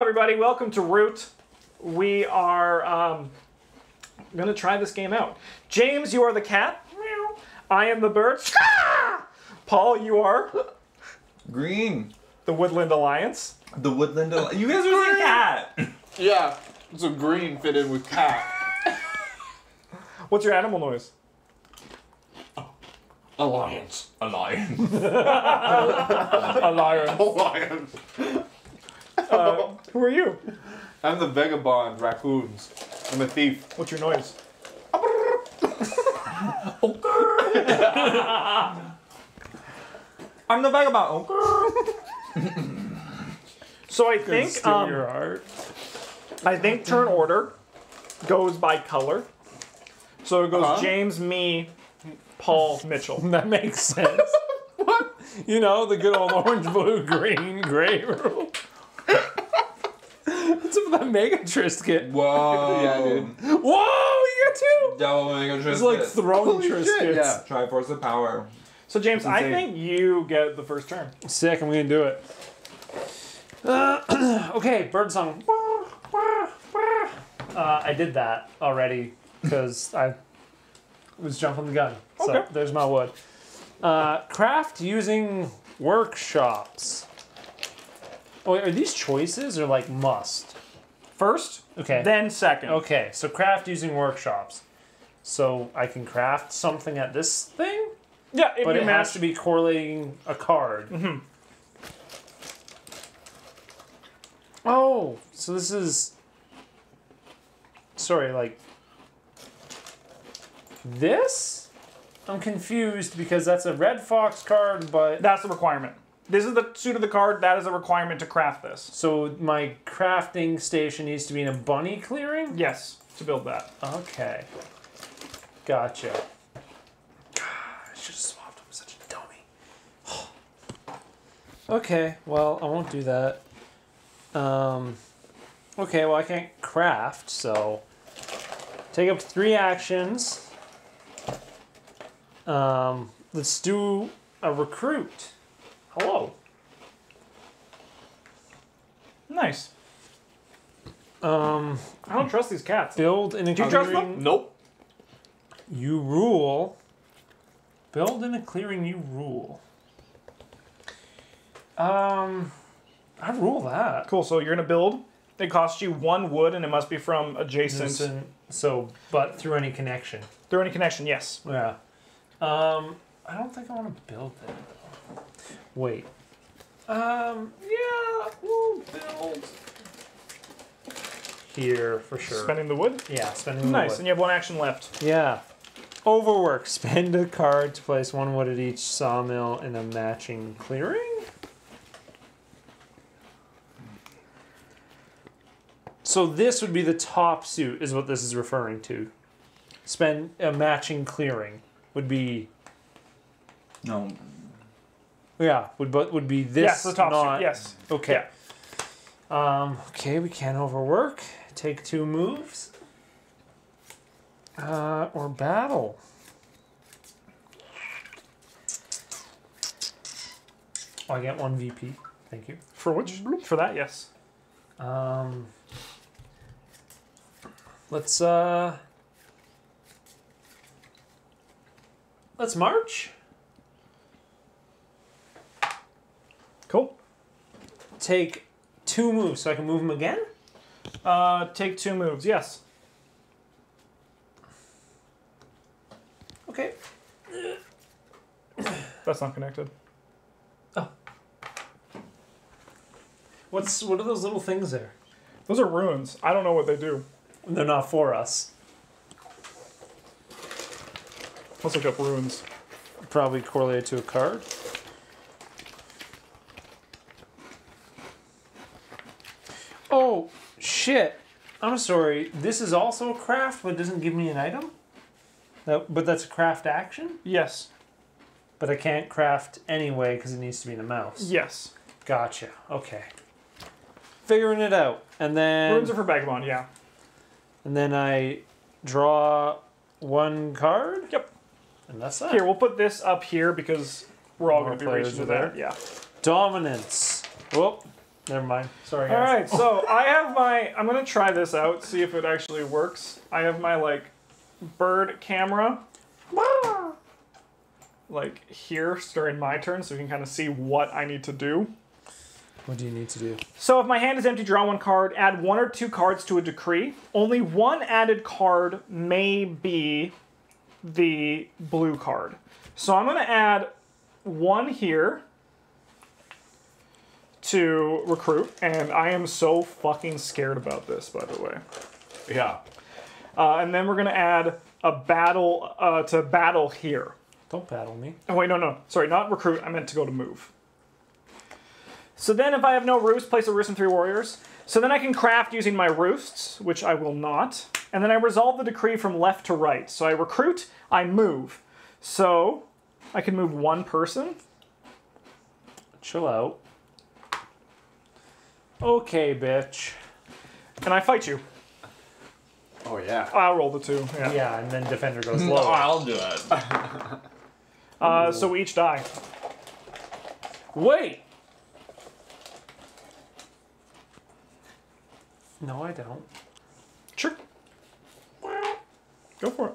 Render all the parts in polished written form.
Everybody, welcome to Root. We are gonna try this game out. James, you are the cat. Meow. I am the bird. Ah! Paul, you are green. The Woodland Alliance. The Woodland Alliance. You guys are the cat. Yeah, so green fit in with cat. What's your animal noise? Alliance. Alliance. Alliance. Alliance. Who are you? I'm the Vagabond raccoons. I'm a thief. What's your noise? I'm the Vagabond. So I think turn order goes by color. So it goes James, me, Paul, Mitchell. That makes sense. What? You know, the good old orange, blue, green, gray rule. What's up with that Mega Triscuit? Whoa. Yeah, dude. Whoa, you got two! Double Mega Triscuit. It's like throwing Triscuits. Yeah, Triforce of Power. So, James, I think you get the first turn. Sick, I'm going to do it. Okay, bird song. I did that already because I was jumping the gun. So, there's my wood. Craft using workshops. Oh, are these choices or like must? First, then second. Okay, so craft using workshops. So I can craft something at this thing? Yeah, but it has to be correlating a card. Mm-hmm. Oh, so this is... Sorry, like... This? I'm confused because that's a Red Fox card, but... That's the requirement. This is the suit of the card. That is a requirement to craft this. So my crafting station needs to be in a bunny clearing? Yes, to build that. Okay. Gotcha. God, I should have swapped. I'm such a dummy. Okay, well, I won't do that. Okay, well, I can't craft, so... Take up 3 actions. Let's do a recruit. Hello. Nice. I don't trust these cats. Build an Do you trust them? Nope. You rule. Build in a clearing, you rule. I rule that. Cool, so you're gonna build. It costs you 1 wood and it must be from adjacent. So, but through any connection. Through any connection, yes. Yeah. I don't think I wanna build that. Wait. Yeah, we'll build here for sure. Spending the wood? Yeah, spending the wood. Nice, and you have 1 action left. Yeah. Overwork. Spend a card to place 1 wood at each sawmill in a matching clearing? So this would be the top suit, is what this is referring to. Spend a matching clearing would be... No. Yeah, would be this, yes, the top suit, yes. Okay. Yeah. Okay, we can't overwork. Take 2 moves. Or battle. Oh, I get 1 VP. Thank you. For which? For that, yes. Let's march. Cool. Take 2 moves, so I can move them again? Take 2 moves, yes. Okay. That's not connected. Oh. What are those little things there? Those are ruins. I don't know what they do. They're not for us. Let's look up ruins. Probably correlated to a card. Oh, shit. I'm sorry. This is also a craft, but it doesn't give me an item? But that's a craft action? Yes. But I can't craft anyway because it needs to be in the mouse. Yes. Gotcha. Okay. Figuring it out. And then... Runes are for Vagabond, yeah. And then I draw 1 card? Yep. And that's that. Here, we'll put this up here because we're all going to be reaching to there. Yeah. Dominance. Whoop. Never mind. Sorry, guys. All right, so I have my... I'm going to try this out, see if it actually works. I have my, like, bird camera, like, here during my turn, so you can kind of see what I need to do. What do you need to do? So if my hand is empty, draw one card, add one or two cards to a decree. Only one added card may be the blue card. So I'm going to add one here to recruit, and I am so fucking scared about this, by the way. Yeah. And then we're going to add a battle to battle here. Don't battle me. Oh, wait, no, no. Sorry, not recruit. I meant to go to move. So then if I have no roost, place a roost and three warriors. So then I can craft using my roosts, which I will not. And then I resolve the decree from left to right. So I recruit, I move. So I can move one person. Chill out. Okay, bitch. And I fight you. Oh, yeah. I'll roll the two. Yeah, yeah, and then defender goes low. Oh, I'll do it. So we each die. Wait! No, I don't. Sure. Go for it.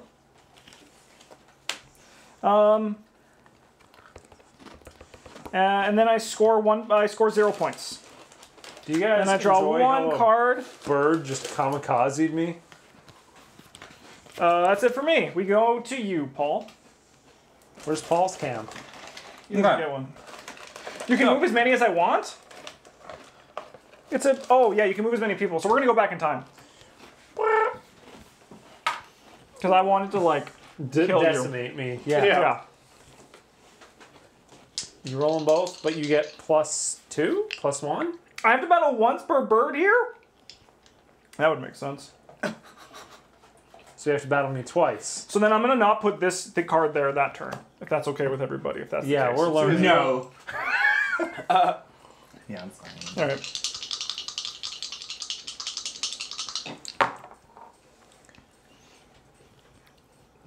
And then I score one. I score 0 points. Do you guys? And I draw one card. Bird just kamikazed me. That's it for me. We go to you, Paul. Where's Paul's cam? You didn't get one. You can move as many as I want. It's a, oh yeah, you can move as many people. So we're gonna go back in time. Because I wanted to like decimate me. Yeah. Yeah. You roll them both, but you get +2, +1. I have to battle once per bird here. That would make sense. So you have to battle me twice. So then I'm gonna not put this card there that turn, if that's okay with everybody. If that's the case. We're learning. No. Yeah, I'm fine. All right.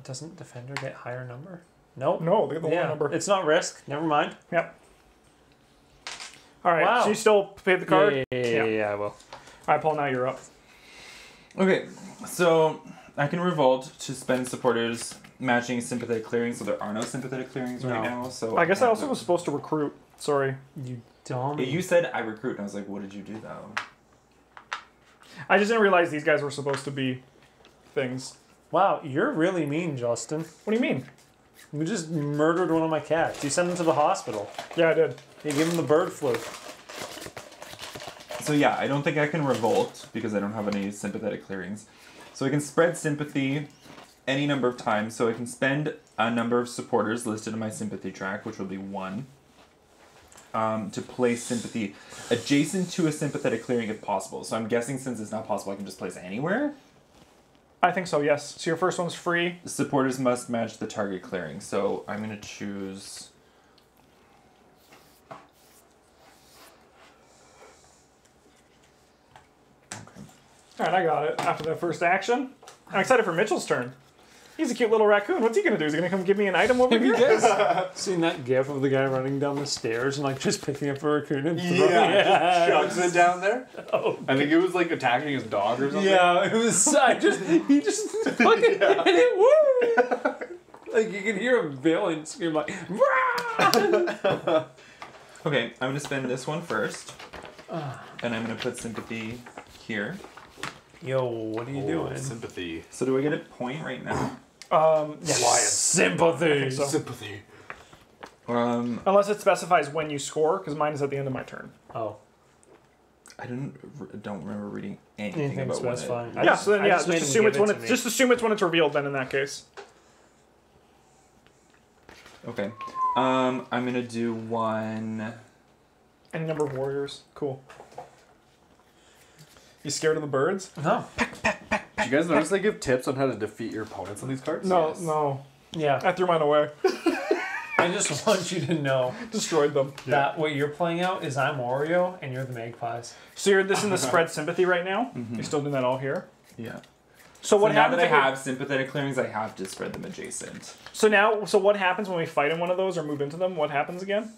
Doesn't defender get higher number? Nope. No, they get the lower number. It's not risk. Never mind. Yep. All right. Wow. So you still paid the card? Yeah, I will. All right, Paul, now you're up. Okay, so I can revolt to spend supporters matching sympathetic clearings, so there are no sympathetic clearings right now. So I guess I also was supposed to recruit. Sorry. You dumb. You said I recruit, and I was like, what did you do, though? I just didn't realize these guys were supposed to be things. Wow, you're really mean, Justin. What do you mean? You just murdered one of my cats. You sent him to the hospital. Yeah, I did. You gave him the bird flu. So yeah, I don't think I can revolt because I don't have any sympathetic clearings. So I can spread sympathy any number of times. So I can spend a number of supporters listed in my sympathy track, which will be 1, to place sympathy adjacent to a sympathetic clearing if possible. So I'm guessing since it's not possible, I can just place anywhere? I think so, yes. So your first one's free. The supporters must match the target clearing. So I'm going to choose... Okay. All right, I got it. After that first action, I'm excited for Mitchell's turn. He's a cute little raccoon. What's he going to do? Is he going to come give me an item over here? Have you seen that gif of the guy running down the stairs and like just picking up a raccoon and throwing it? Yeah, just chugs it down there. Oh, I think it was like attacking his dog or something. Yeah, it was. He just fucking hit it. Woo! Like you can hear him bailing, scream like. Okay, I'm going to spend this one first, and I'm going to put sympathy here. Yo, what are you doing? Sympathy. So do I get a point right now? Yes. Sympathy. So. Sympathy. Unless it specifies when you score, because mine is at the end of my turn. Oh. I don't remember reading anything about specifying. Yeah. So then, yeah. Just assume it's when it's revealed. Then in that case. Okay. I'm gonna do one. Any number of warriors. Cool. You scared of the birds? No. Did you guys notice they give tips on how to defeat your opponents on these cards? No, no. Yeah. I threw mine away. I just want you to know. Destroyed them. That what you're playing out is I'm Oreo and you're the Magpies. So you're this in the spread sympathy right now? Mm-hmm. You're still doing that all here? Yeah. So what happens now that I have sympathetic clearings, I have to spread them adjacent. So now, so what happens when we fight in one of those or move into them? What happens again?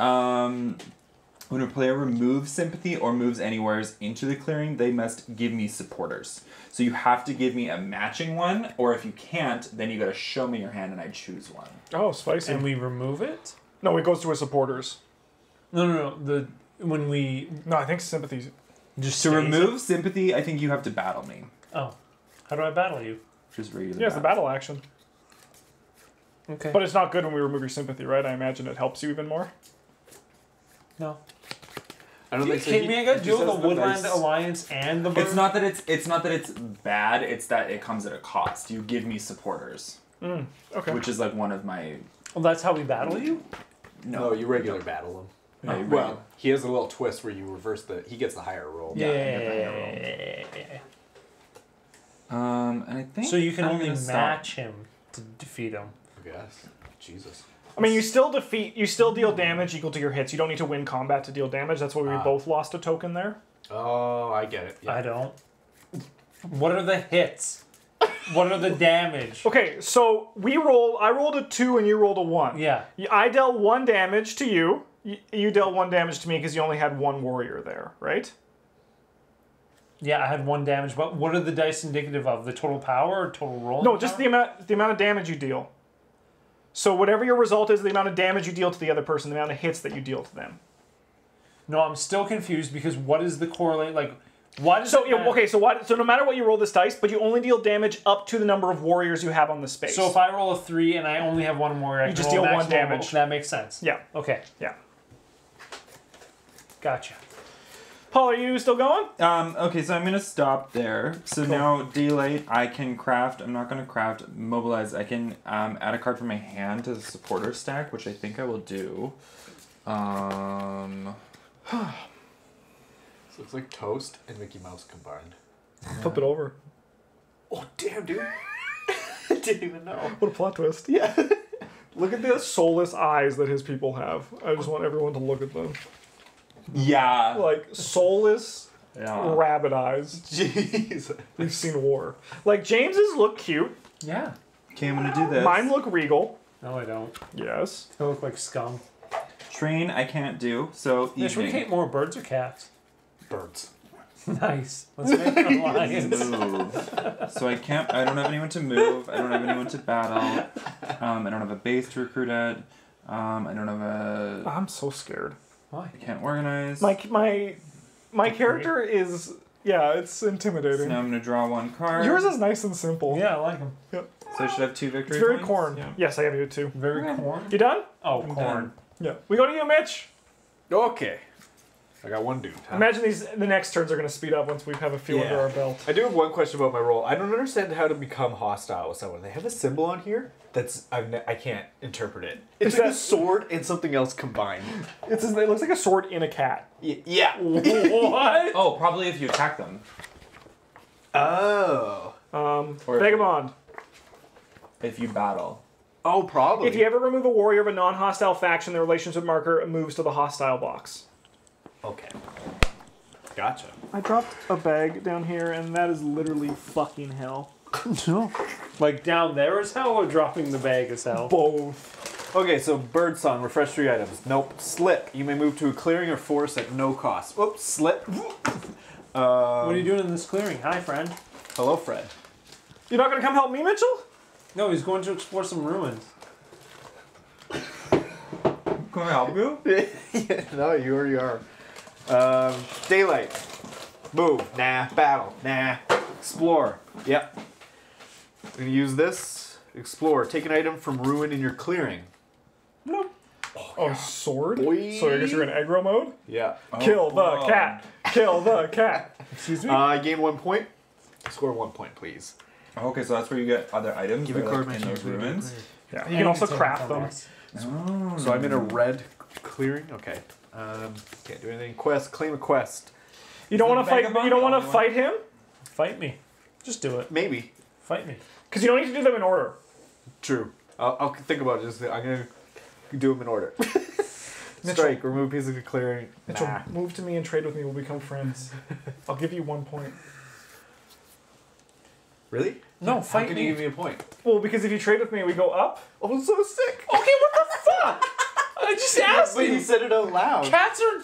When a player removes sympathy or moves anywheres into the clearing, they must give me supporters. So you have to give me a matching one, or if you can't, then you gotta show me your hand and I choose one. Oh, spicy. And we remove it? No, it goes to a supporters. No. I think sympathy. Just to remove sympathy, I think you have to battle me. Oh. How do I battle you? Just regular. Yeah, it's a battle action. Okay. But it's not good when we remove your sympathy, right? I imagine it helps you even more. No. I don't think so. Can we go do the Woodland Alliance and the bird? It's not that it's bad, it's that it comes at a cost. You give me supporters. Mm, okay. Which is like one of my... Well, that's how we battle you? No, you regular battle him. Yeah, well, he has a little twist where you reverse the... He gets the higher roll. Yeah. And I think... So you can only match him to defeat him. I guess. Jesus. I mean, you still deal damage equal to your hits. You don't need to win combat to deal damage. That's why we both lost a token there. Oh, I get it. Yeah. I don't. What are the hits? What are the damage? Okay, so I rolled a 2 and you rolled a 1. Yeah. I dealt 1 damage to you. You dealt 1 damage to me because you only had 1 warrior there, right? Yeah, I had 1 damage. But what are the dice indicative of? The total power or total roll? No, just the amount of damage you deal. So whatever your result is, the amount of damage you deal to the other person, the amount of hits that you deal to them. No, I'm still confused because what is the correlate? Like, why does So no matter what you roll this dice, but you only deal damage up to the number of warriors you have on the space. So if I roll a 3 and I only have 1 warrior, I can just deal 1 damage. That makes sense. Yeah. Okay. Yeah. Gotcha. Paul, are you still going? Okay, so I'm going to stop there. So cool. Now, daylight, I can craft. I'm not going to craft. Mobilize. I can add a card from my hand to the supporter stack, which I think I will do. So it's like Toast and Mickey Mouse combined. Yeah. Flip it over. Oh, damn, dude. I didn't even know. What a plot twist. Yeah. Look at the soulless eyes that his people have. I just want everyone to look at them. Yeah. Like, soulless rabbit eyes. Jeez. We've seen war. Like, James's look cute. Yeah. Okay, I'm gonna do this. Mine look regal. No, I don't. Yes. They look like scum. Train, I can't do, so evening. Should we hate more birds or cats? Birds. Nice. Let's make them lions. Move. So I don't have anyone to move. I don't have anyone to battle. I don't have a base to recruit at. I don't have a... I'm so scared. Why? I can't organize. My character is... Yeah, it's intimidating. So now I'm going to draw 1 card. Yours is nice and simple. Yeah, I like him. Yep. So I should have 2 victory points? It's very corn. Yeah. Yes, I have you 2. Very corn? You done? Oh, I'm corn. Done. Yeah. We go to you, Mitch. Okay. I got 1 dude. Huh? Imagine the next turns are going to speed up once we have a few under our belt. I do have 1 question about my role. I don't understand how to become hostile with someone. They have a symbol on here that's I can't interpret it. It's like a sword and something else combined. It looks like a sword in a cat. Yeah. What? Oh, probably if you attack them. Oh. Vagabond. If you battle. Oh, probably. If you ever remove a warrior of a non-hostile faction, the relationship marker moves to the hostile box. Okay. Gotcha. I dropped a bag down here, and that is literally fucking hell. No. Like, down there is hell, or dropping the bag is hell? Both. Okay, so birdsong, refresh 3 items. Nope. Slip. You may move to a clearing or forest at no cost. Oops, slip. What are you doing in this clearing? Hi, friend. Hello, Fred. You're not going to come help me, Mitchell? No, he's going to explore some ruins. Can I help you? No, you already are. Daylight. Move. Nah. Battle. Nah. Explore. Yep. I'm gonna use this. Explore. Take an item from ruin in your clearing. Nope. Oh, sword? Boy. So I guess you're in aggro mode? Yeah. Kill the cat. Kill the cat. Excuse me? I gain 1 point. Score 1 point, please. Okay, so that's where you get other items. Give a card in those ruins. Yeah. You can also craft them. Oh. So I'm in a red clearing? Okay. Can't do anything. Quest. Claim a quest. You don't want to fight. You don't want to fight him. Fight me. Just do it. Maybe. Fight me. Because you don't need to do them in order. True. I'll think about it. I'm gonna do them in order. Strike. Remove piece of the clearing. Mitchell, move to me and trade with me. We'll become friends. I'll give you 1 point. Really? No, fight me. How can you give me a point? Well, because if you trade with me, we go up. Oh, I'm so sick. Okay, what the fuck? I just asked you. But you said it out loud. Cats are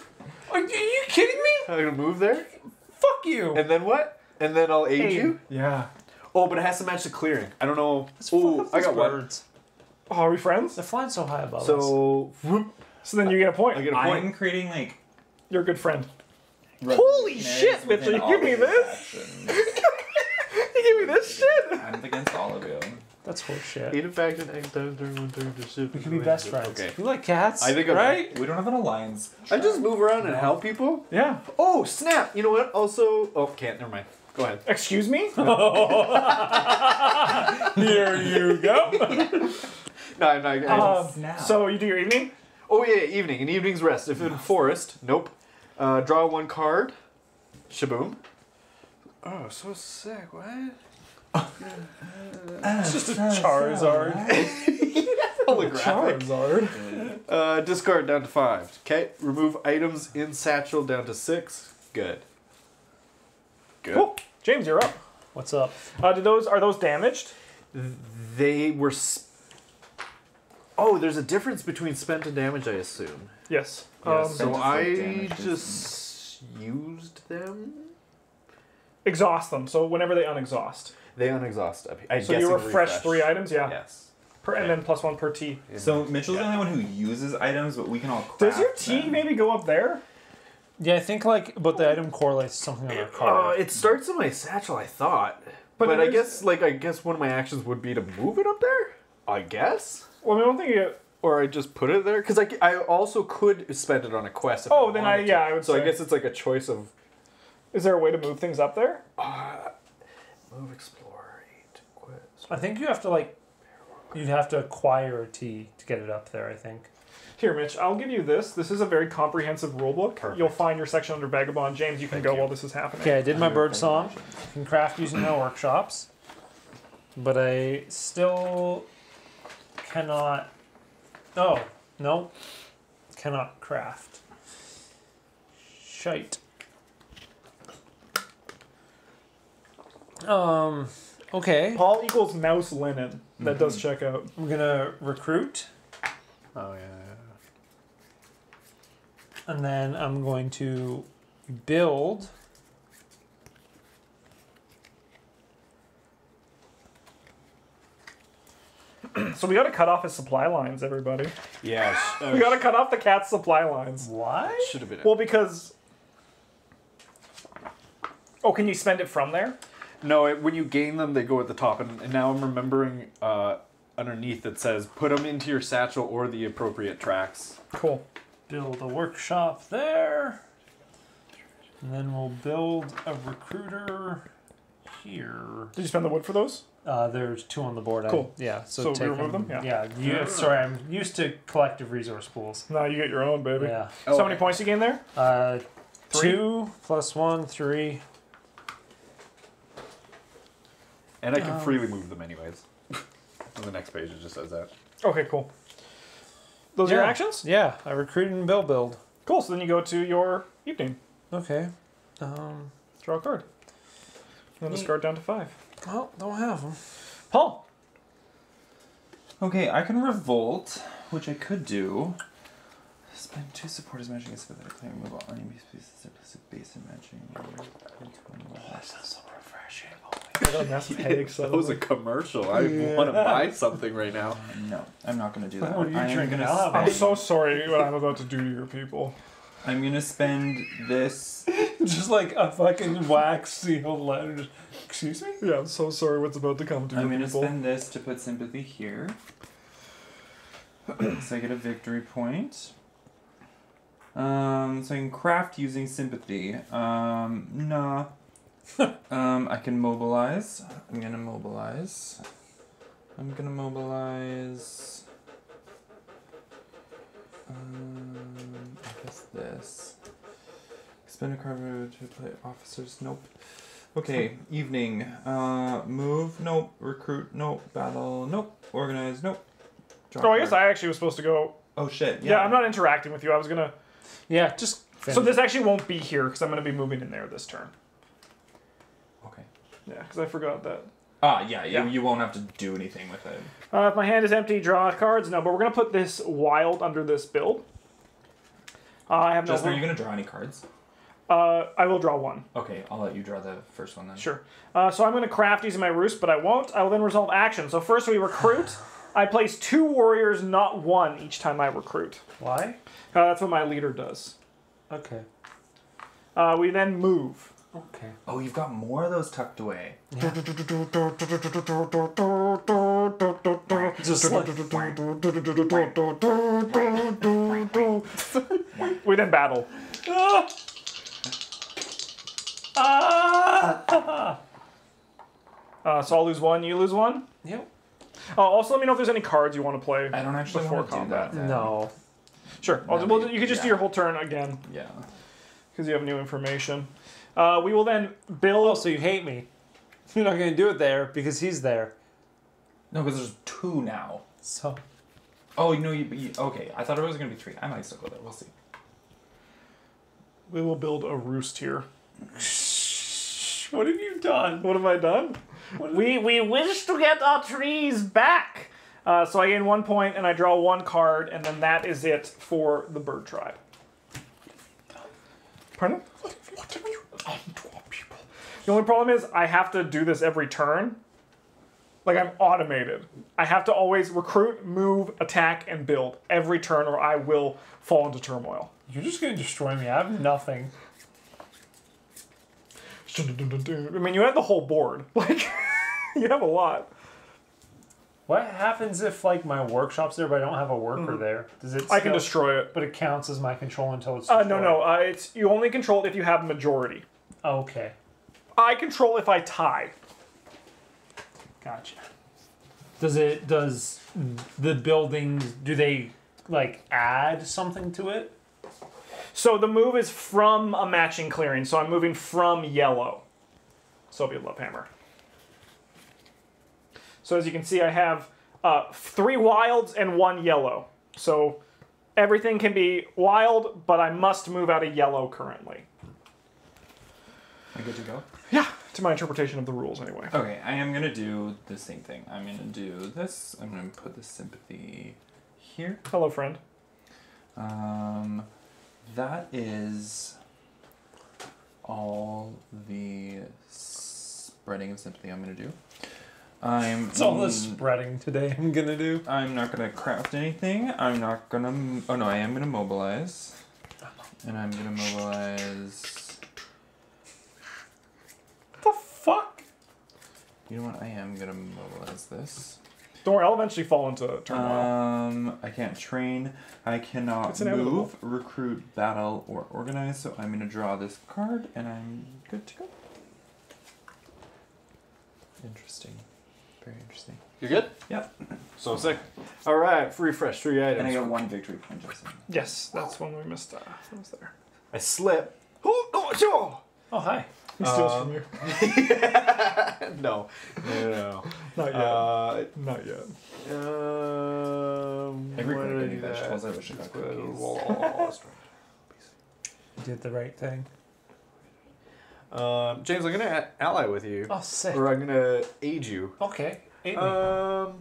Are you kidding me? I'm gonna move there? Fuck you. And then what? And then I'll aid you? Yeah. Oh, but it has to match the clearing. I don't know. Oh, I got words. Oh, are we friends? They're flying so high above us. So then you get a point. I get a point. I'm creating like... You're a good friend. Holy shit, Mitchell, you give me this? You give me this shit? I'm against all of you. That's horseshit. Eat a bag and egg times during one turn to soup. We can be best friends. Okay. We like cats, I think right? We don't have an alliance. I just move around and help people. Yeah. Oh, snap. You know what? Also... Oh, can't. Never mind. Go ahead. Excuse me? Here you go. No, I'm not. So you do your evening? Oh, yeah. Evening. An evening's rest. If in forest, nope. Draw one card. Shaboom. Oh, so sick. What? It's just a Charizard. Holographic. Charizard. Discard down to 5. Okay. Remove items in satchel down to 6. Good. Good. Cool. James, you're up. What's up? Are those damaged? They were. Oh, there's a difference between spent and damage, I assume. Yes. So I just used them. Exhaust them. So whenever they unexhaust. They unexhaust. So you refresh 3 items, yeah. Yes. And then +1 per T. So Mitchell's the only one who uses items, but we can all craft them. Does your T maybe go up there? Yeah, I think like, but the item correlates to something on our card. It starts in my satchel, I thought. But I guess like one of my actions would be to move it up there. I guess. Well, I don't think it. Or I just put it there because I also could spend it on a quest. If oh, I then I yeah, to. I would. So say. I guess it's like a choice of. Is there a way to move things up there? Move, explore, eat, quest. I think you have to like. You'd have to acquire a T to get it up there. I think. Here, Mitch, I'll give you this. This is a very comprehensive rulebook. Perfect. You'll find your section under Vagabond. James, you can go while this is happening. Okay, I did my bird song. I can craft using my workshops. But I still cannot... Oh, no. Cannot craft. Shite. Okay. Paul equals mouse linen. That does check out. I'm going to recruit. Oh, yeah. And then I'm going to build so we got to cut off his supply lines, everybody. Yeah. We got to cut off the cat's supply lines. Why? Should have been it. Well, because oh, can you spend it from there? No, when you gain them, they go at the top. And now I'm remembering underneath it says, put them into your satchel or the appropriate tracks. Cool. Build a workshop there. And then we'll build a recruiter here. Did you spend the wood for those? There's 2 on the board. Cool. Yeah. So we remove them? Yeah. Sorry, I'm used to collective resource pools. No, you get your own, baby. Yeah. Oh, so how many points you gain there? 3. 2 + 1, 3. And I can freely move them anyways. On the next page it just says that. Okay, cool. Those are your actions? Yeah, I recruited and build. Cool, so then you go to your evening. Okay. Draw a card. And discard down to 5. Well, don't have them. Paul! Okay, I can revolt, which I could do. Spend 2 supporters matching a specifically removal on any basic base and matching. Oh, that sounds so refreshing. That was a commercial. I want to buy something right now. No, I'm not going to do that. What are you drinking? I'm so sorry what I'm about to do to your people. I'm going to spend this. Just like a fucking wax sealed letter. Excuse me? Yeah, I'm so sorry what's about to come to your people. I'm going to spend this to put sympathy here. So I get a victory point. So I can craft using sympathy. Nah. I can mobilize. I'm gonna mobilize. I'm gonna mobilize. I guess this. Spend a card to play officers. Nope. Okay. Evening. Move. Nope. Recruit. Nope. Battle. Nope. Organize. Nope. Drop I guess I actually was supposed to go. Oh shit. Yeah. I'm not interacting with you. I was gonna. Yeah. Just. Finish. So this actually won't be here because I'm gonna be moving in there this turn. Yeah, because I forgot that. You won't have to do anything with it. If my hand is empty, draw cards. No, but we're going to put this wild under this build. I have no. Just, are you going to draw any cards? I will draw one. Okay, I'll let you draw the first one then. Sure. So I'm going to craft using my Roost, but I won't. I will then resolve action. So first we recruit. I place two warriors, not one, each time I recruit. Why? That's what my leader does. Okay. We then move. Okay. Oh, you've got more of those tucked away. Yeah. Just like... We then battle. So I'll lose one, you lose one? Yep. Also, let me know if there's any cards you want to play. I don't actually before want to combat. Do that, no. Sure. No, also, you could just do your whole turn again. Yeah. Because you have new information. We will then build... Oh, so you hate me. You're not going to do it there because he's there. No, because there's two now. So... Oh, no, you... Okay, I thought it was going to be three. I might stick with it. We'll see. We will build a Roost here. What have you done? What have I done? We wish to get our trees back. So I gain 1 point and I draw one card, and then that is it for the bird tribe. Pardon? What have you done to our people? The only problem is I have to do this every turn. Like, I'm automated. I have to always recruit, move, attack, and build every turn, or I will fall into turmoil. You're just going to destroy me. I have nothing. I mean, you have the whole board. Like, you have a lot. What happens if, like, my workshop's there, but I don't have a worker there? Does it? Still, I can destroy it. But it counts as my control until it's destroyed. No. It's you only control it if you have majority. Okay. I control if I tie. Gotcha. Does it? Does the buildings? Do they like add something to it? So the move is from a matching clearing, so I'm moving from yellow. Soviet Love Hammer. So as you can see, I have 3 wilds and 1 yellow. So everything can be wild, but I must move out of yellow currently. Am I good to go? Yeah, to my interpretation of the rules anyway. Okay, I am going to do the same thing. I'm going to do this. I'm going to put the sympathy here. Hello, friend. That is all the spreading of sympathy I'm going to do. It's all the spreading today I'm going to do. I'm not going to craft anything. I'm not going to... Oh, no, I am going to mobilize. And I'm going to mobilize... What the fuck? You know what? I am going to mobilize this. Don't worry, I'll eventually fall into turmoil. I can't train. I cannot move, recruit, battle, or organize. So I'm going to draw this card, and I'm good to go. Interesting. Very interesting. You're good? Yep. So sick. All right, refresh 3 items. And I got 1 victory point. Yes, that's one we missed. That was there. I slip. Oh, hi. He steals from you. No. Not yet. Not yet. Every time I do vegetables, I wish I got cookies. You did the right thing. James, I'm going to ally with you. Oh, sick. Or I'm going to aid you. Okay. Aid me.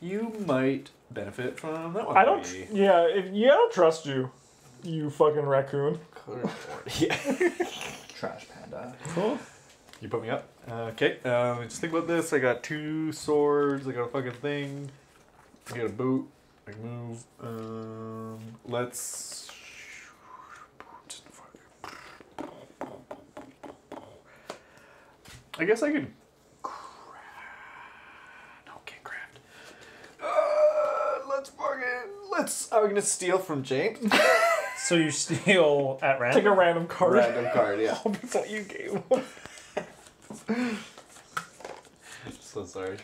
You might benefit from that one. I don't... Yeah, I don't trust you. You fucking raccoon. Yeah. Trash panda. Cool. You put me up. Okay. Just think about this. I got 2 swords. I got a fucking thing. I got a boot. I can move. Let's... I guess I could... No, can't craft. Let's... I'm gonna steal from James. So you steal at random? Take a random card. Random card, yeah. Oh, that's what you gave him. So sorry.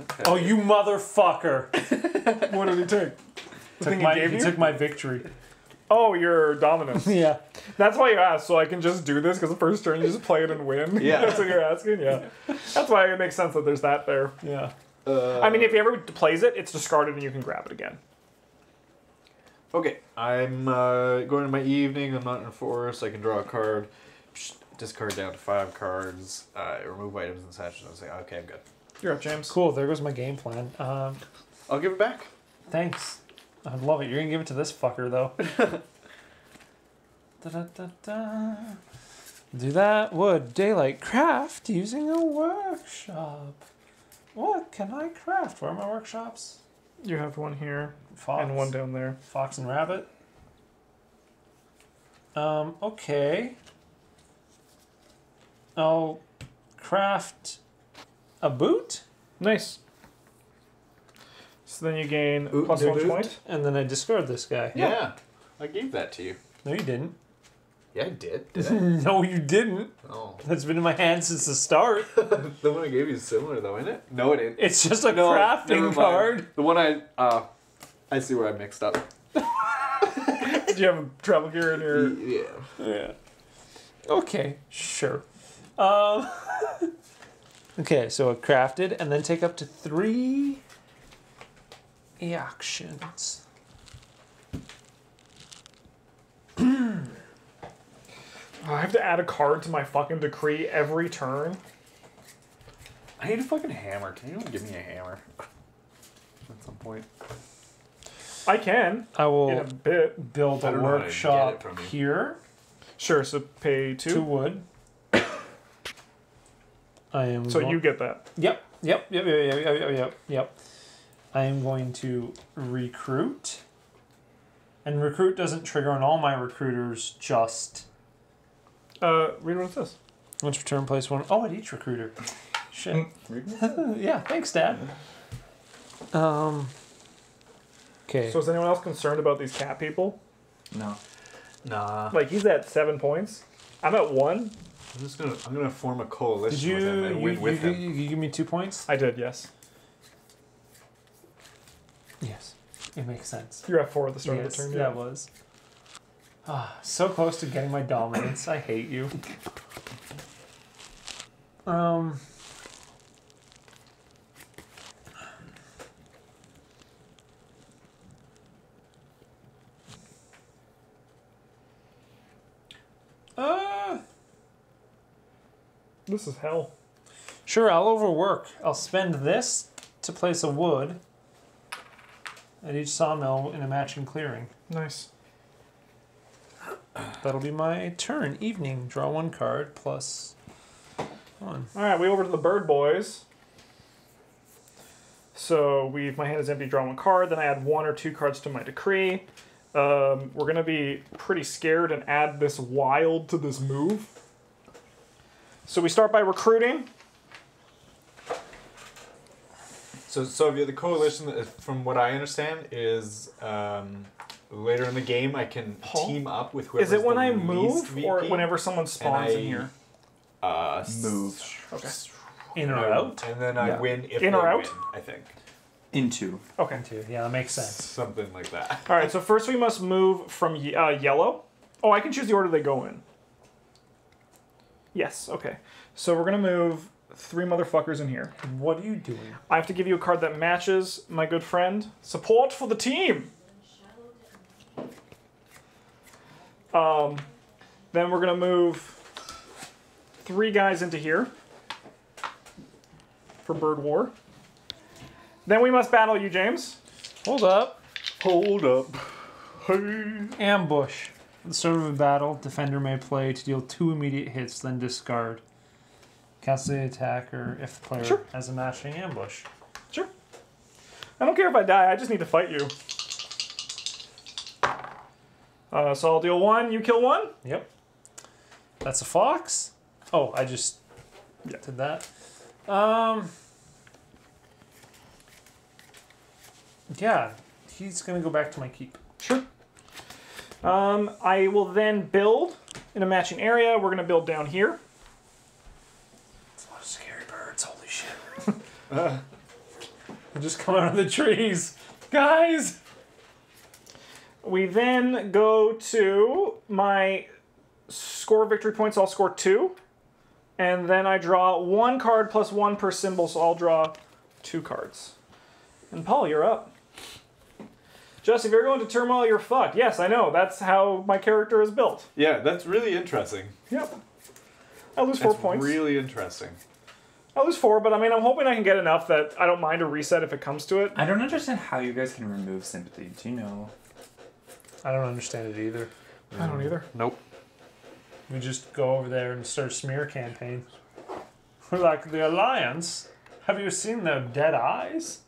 Okay. Oh, you motherfucker. What did he take? He took my victory. Oh, your dominance. Yeah. That's why you asked, so I can just do this, because the first turn you just play it and win. Yeah. That's what you're asking? Yeah. That's why it makes sense that there's that there. Yeah. I mean, if he ever plays it, it's discarded and you can grab it again. Okay. I'm going to my evening. I'm not in a forest. I can draw a card. Discard down to 5 cards. Remove items and sashes. I was like, okay, I'm good. You're up, James. Cool. There goes my game plan. I'll give it back. Thanks. I love it. You're going to give it to this fucker, though. Da, da, da, da. Do that wood. Daylight craft using a workshop. What can I craft? Where are my workshops? You have one here. Fox. And one down there. Fox and rabbit. Okay. I'll craft a boot. Nice. So then you gain +1 point. And then I discard this guy. Yeah. I gave that to you. No, you didn't. Yeah, I did. Did I? No, you didn't. Oh. That's been in my hand since the start. The one I gave you is similar, though, isn't it? No, it isn't. It's just a crafting card. The one I see where I mixed up. Do you have a travel gear in here? Yeah. Yeah. Okay, sure. Okay, so it crafted, and then take up to 3 actions. I have to add a card to my fucking decree every turn. I need a fucking hammer. Can anyone give me a hammer? At some point. I can. I will in a bit build a workshop here. Sure, so pay 2. 2 wood. I am. So you get that. Yep. Yep. Yep. Yep. Yep. Yep. Yep. Yep. I am going to recruit. And recruit doesn't trigger on all my recruiters, just... read what it says. Once return, place 1. Oh, at each recruiter. Shit. Yeah, thanks, Dad. Okay. So is anyone else concerned about these cat people? No. Nah. Like, he's at 7 points. I'm at 1. I'm gonna form a coalition with him and win with him. You give me 2 points? I did, yes. Yes. It makes sense. You're at 4 at the start of the turn. Yeah, I was. Ah, so close to getting my dominance. I hate you. This is hell. Sure, I'll overwork. I'll spend this to place a wood at each sawmill in a matching clearing. Nice. That'll be my turn. Evening. Draw 1 card +1. Alright, we over to the bird boys. So my hand is empty, draw 1 card, then I add 1 or 2 cards to my decree. We're going to be pretty scared and add this wild to this move. So we start by recruiting. So the coalition, from what I understand, is later in the game I can team up with whoever. Is it when I move VP, or whenever someone spawns in here? Move. Okay. In or out? And then I win if in or out. Win, I think. Into. Okay. Into. Yeah, that makes sense. Something like that. All right. So first we must move from yellow. Oh, I can choose the order they go in. Yes. Okay. So we're gonna move 3 motherfuckers in here. What are you doing? I have to give you a card that matches, my good friend. Support for the team! Then we're going to move 3 guys into here for Bird War. Then we must battle you, James. Hold up. Hold up. Hey. Ambush. At the start of a battle, defender may play to deal 2 immediate hits, then discard. Cancel the attacker if the player has a matching ambush. Sure. I don't care if I die. I just need to fight you. So I'll deal 1. You kill 1. Yep. That's a fox. Oh, I just did that. Yeah. He's going to go back to my keep. Sure. I will then build in a matching area. We're going to build down here. Scary birds, holy shit. They're just coming out of the trees. Guys! We then go to my score victory points. I'll score 2. And then I draw 1 card +1 per symbol, so I'll draw 2 cards. And Paul, you're up. Jess, if you're going to turmoil, you're fucked. Yes, I know. That's how my character is built. Yeah, that's really interesting. Yep. I lose 4 points. That's really interesting. I lose 4, but I mean, I'm hoping I can get enough that I don't mind a reset if it comes to it. I don't understand how you guys can remove sympathy. Do you know? I don't understand it either. I don't either. Nope. We just go over there and start a smear campaign. We're like, the Alliance, have you seen their dead eyes?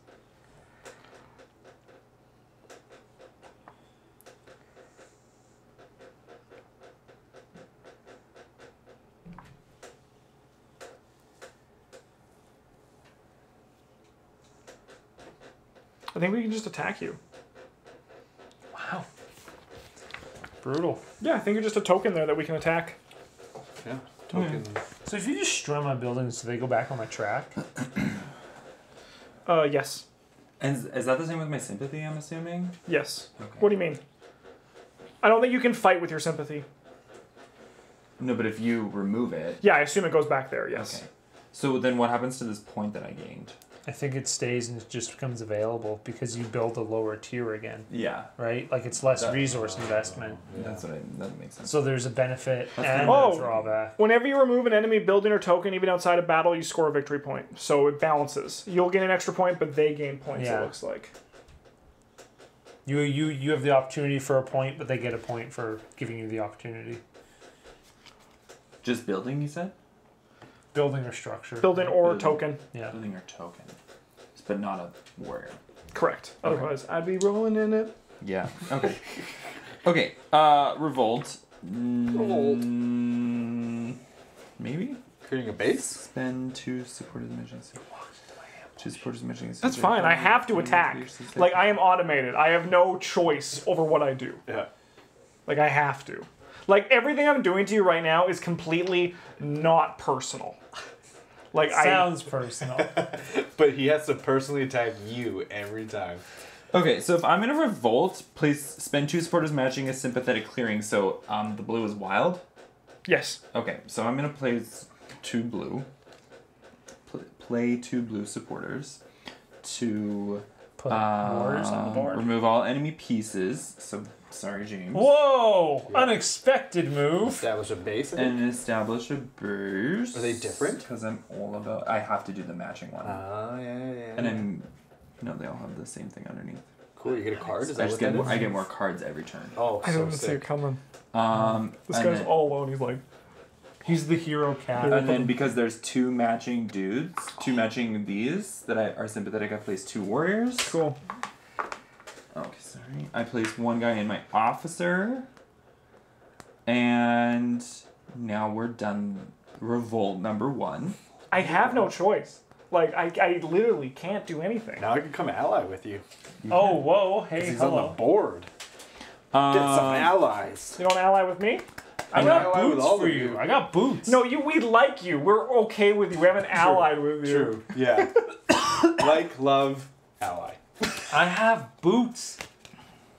I think we can just attack you. Wow. Brutal. Yeah, I think you're just a token there that we can attack. Yeah, token. Mm. So if you just destroy my buildings, do they go back on my track? Yes. And is that the same with my sympathy, I'm assuming? Yes. Okay. What do you mean? I don't think you can fight with your sympathy. No, but if you remove it... Yeah, I assume it goes back there, yes. Okay. So then what happens to this point that I gained? I think it stays and it just becomes available because you build a lower tier again. Yeah. Right? Like it's less resource investment. Yeah. That's what that makes sense. So there's a benefit and a drawback. Whenever you remove an enemy building or token, even outside of battle, you score a victory point. So it balances. You'll gain an extra point, but they gain points, yeah. It looks like. You have the opportunity for a point, but they get a point for giving you the opportunity. Just building, you said? Building or structure. Building or token. Yeah. Building or token. But not a warrior. Correct. Okay. Otherwise, I'd be rolling in it. Yeah. Okay. Okay. Revolt. Revolt. Maybe? Creating a base? Spend 2 supporters of mission. That's fine. I have to attack. Like, I am automated. I have no choice over what I do. Yeah. Like, I have to. Like, everything I'm doing to you right now is completely not personal. Like sounds personal. But he has to personally attack you every time. Okay, so if I'm in a revolt, please spend 2 supporters matching a sympathetic clearing. So the blue is wild? Yes. Okay, so I'm going to place 2 blue. Play 2 blue supporters to put warriors on the board. Remove all enemy pieces. So... Sorry, James. Whoa! Yeah. Unexpected move. Establish a base. And establish a base. Are they different? Because I'm all about... I have to do the matching one. Oh, yeah. And I'm... No, they all have the same thing underneath. Cool, you get a card? Is that what that is? I get more cards every turn. Oh, I don't see it coming. This guy's all alone. He's like... He's the hero cat. And then because there's 2 matching dudes, 2 matching these that are sympathetic, I place 2 warriors. Cool. Okay, sorry. I placed 1 guy in my officer. And now we're done revolt number 1. I have no choice. Like, I literally can't do anything. Now I can come ally with you. Oh, whoa. Hey, hello. He's on the board. Get some allies. You don't ally with me? I got boots for you. I got boots. No, we like you. We're okay with you. We haven't allied with you. True, yeah. Like, love, ally. I have boots.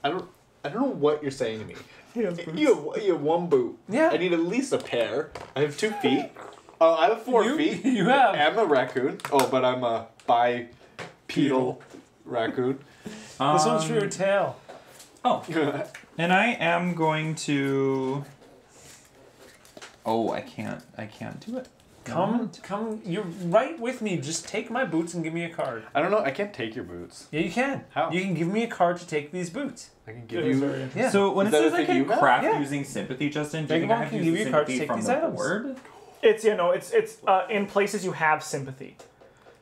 I don't know what you're saying to me. He has boots. You have 1 boot. Yeah. I need at least a pair. I have 2 feet. Oh, I have 4 feet. You have. I'm a raccoon. Oh, but I'm a bipedal raccoon. This one's for your tail. Oh. And I am going to. Oh, I can't do it. Come, you're right with me. Just take my boots and give me a card. I don't know. I can't take your boots. Yeah, you can. How? You can give me a card to take these boots. I can give you. Yeah. So when it says I can craft using sympathy, Justin, do you think I have to use sympathy from the board? It's, you know, it's in places you have sympathy.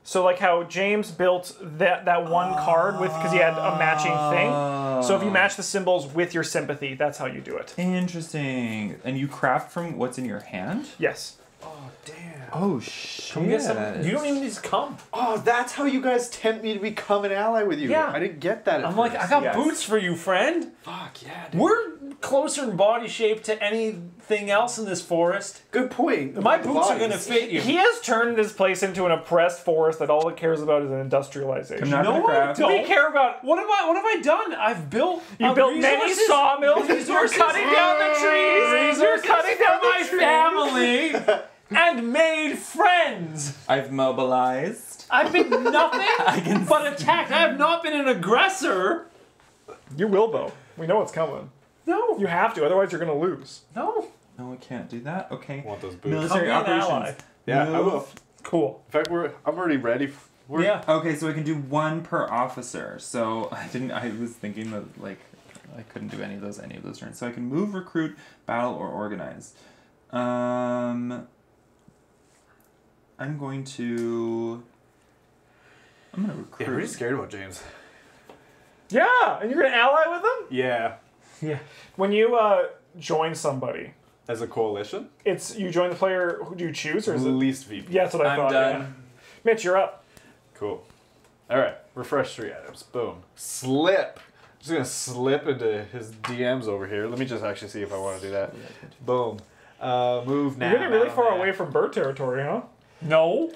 So like how James built that one card with, because he had a matching thing. So if you match the symbols with your sympathy, that's how you do it. Interesting. And you craft from what's in your hand? Yes. Oh, damn. Oh, shit. Come get some. You don't even need to come. Oh, that's how you guys tempt me to become an ally with you. Yeah. I didn't get that at first. I'm like, I got boots for you, friend. Fuck, yeah, dude. We're closer in body shape to anything else in this forest. Good point. My boots are going to fit you. He has turned this place into an oppressed forest that all it cares about is industrialization. No, I don't. We care about... What have I done? I've built... You built many sawmills. You're cutting down the trees. You're cutting down my family. And made friends. I've mobilized. I've been nothing but attacked. I have not been an aggressor. You will, though. We know it's coming. No. You have to, otherwise you're going to lose. No. No, I can't do that. Okay. I want those boots. Military operations. Yeah, I will. Cool. In fact, I'm already ready. Yeah. Okay, so I can do one per officer. So I was thinking that like I couldn't do any of those turns. So I can move, recruit, battle, or organize. I'm gonna recruit. Yeah, I'm really scared about James. Yeah, and you're gonna ally with him? Yeah. Yeah. When you join somebody. As a coalition? It's you join the player who do you choose or is it least VP? Yeah, that's what I thought. Done. Yeah. Mitch, you're up. Cool. Alright, refresh 3 items. Boom. Slip. I'm just gonna slip into his DMs over here. Let me just actually see if I wanna do that. Boom. Move now. You're getting really far away from bird territory, huh? No.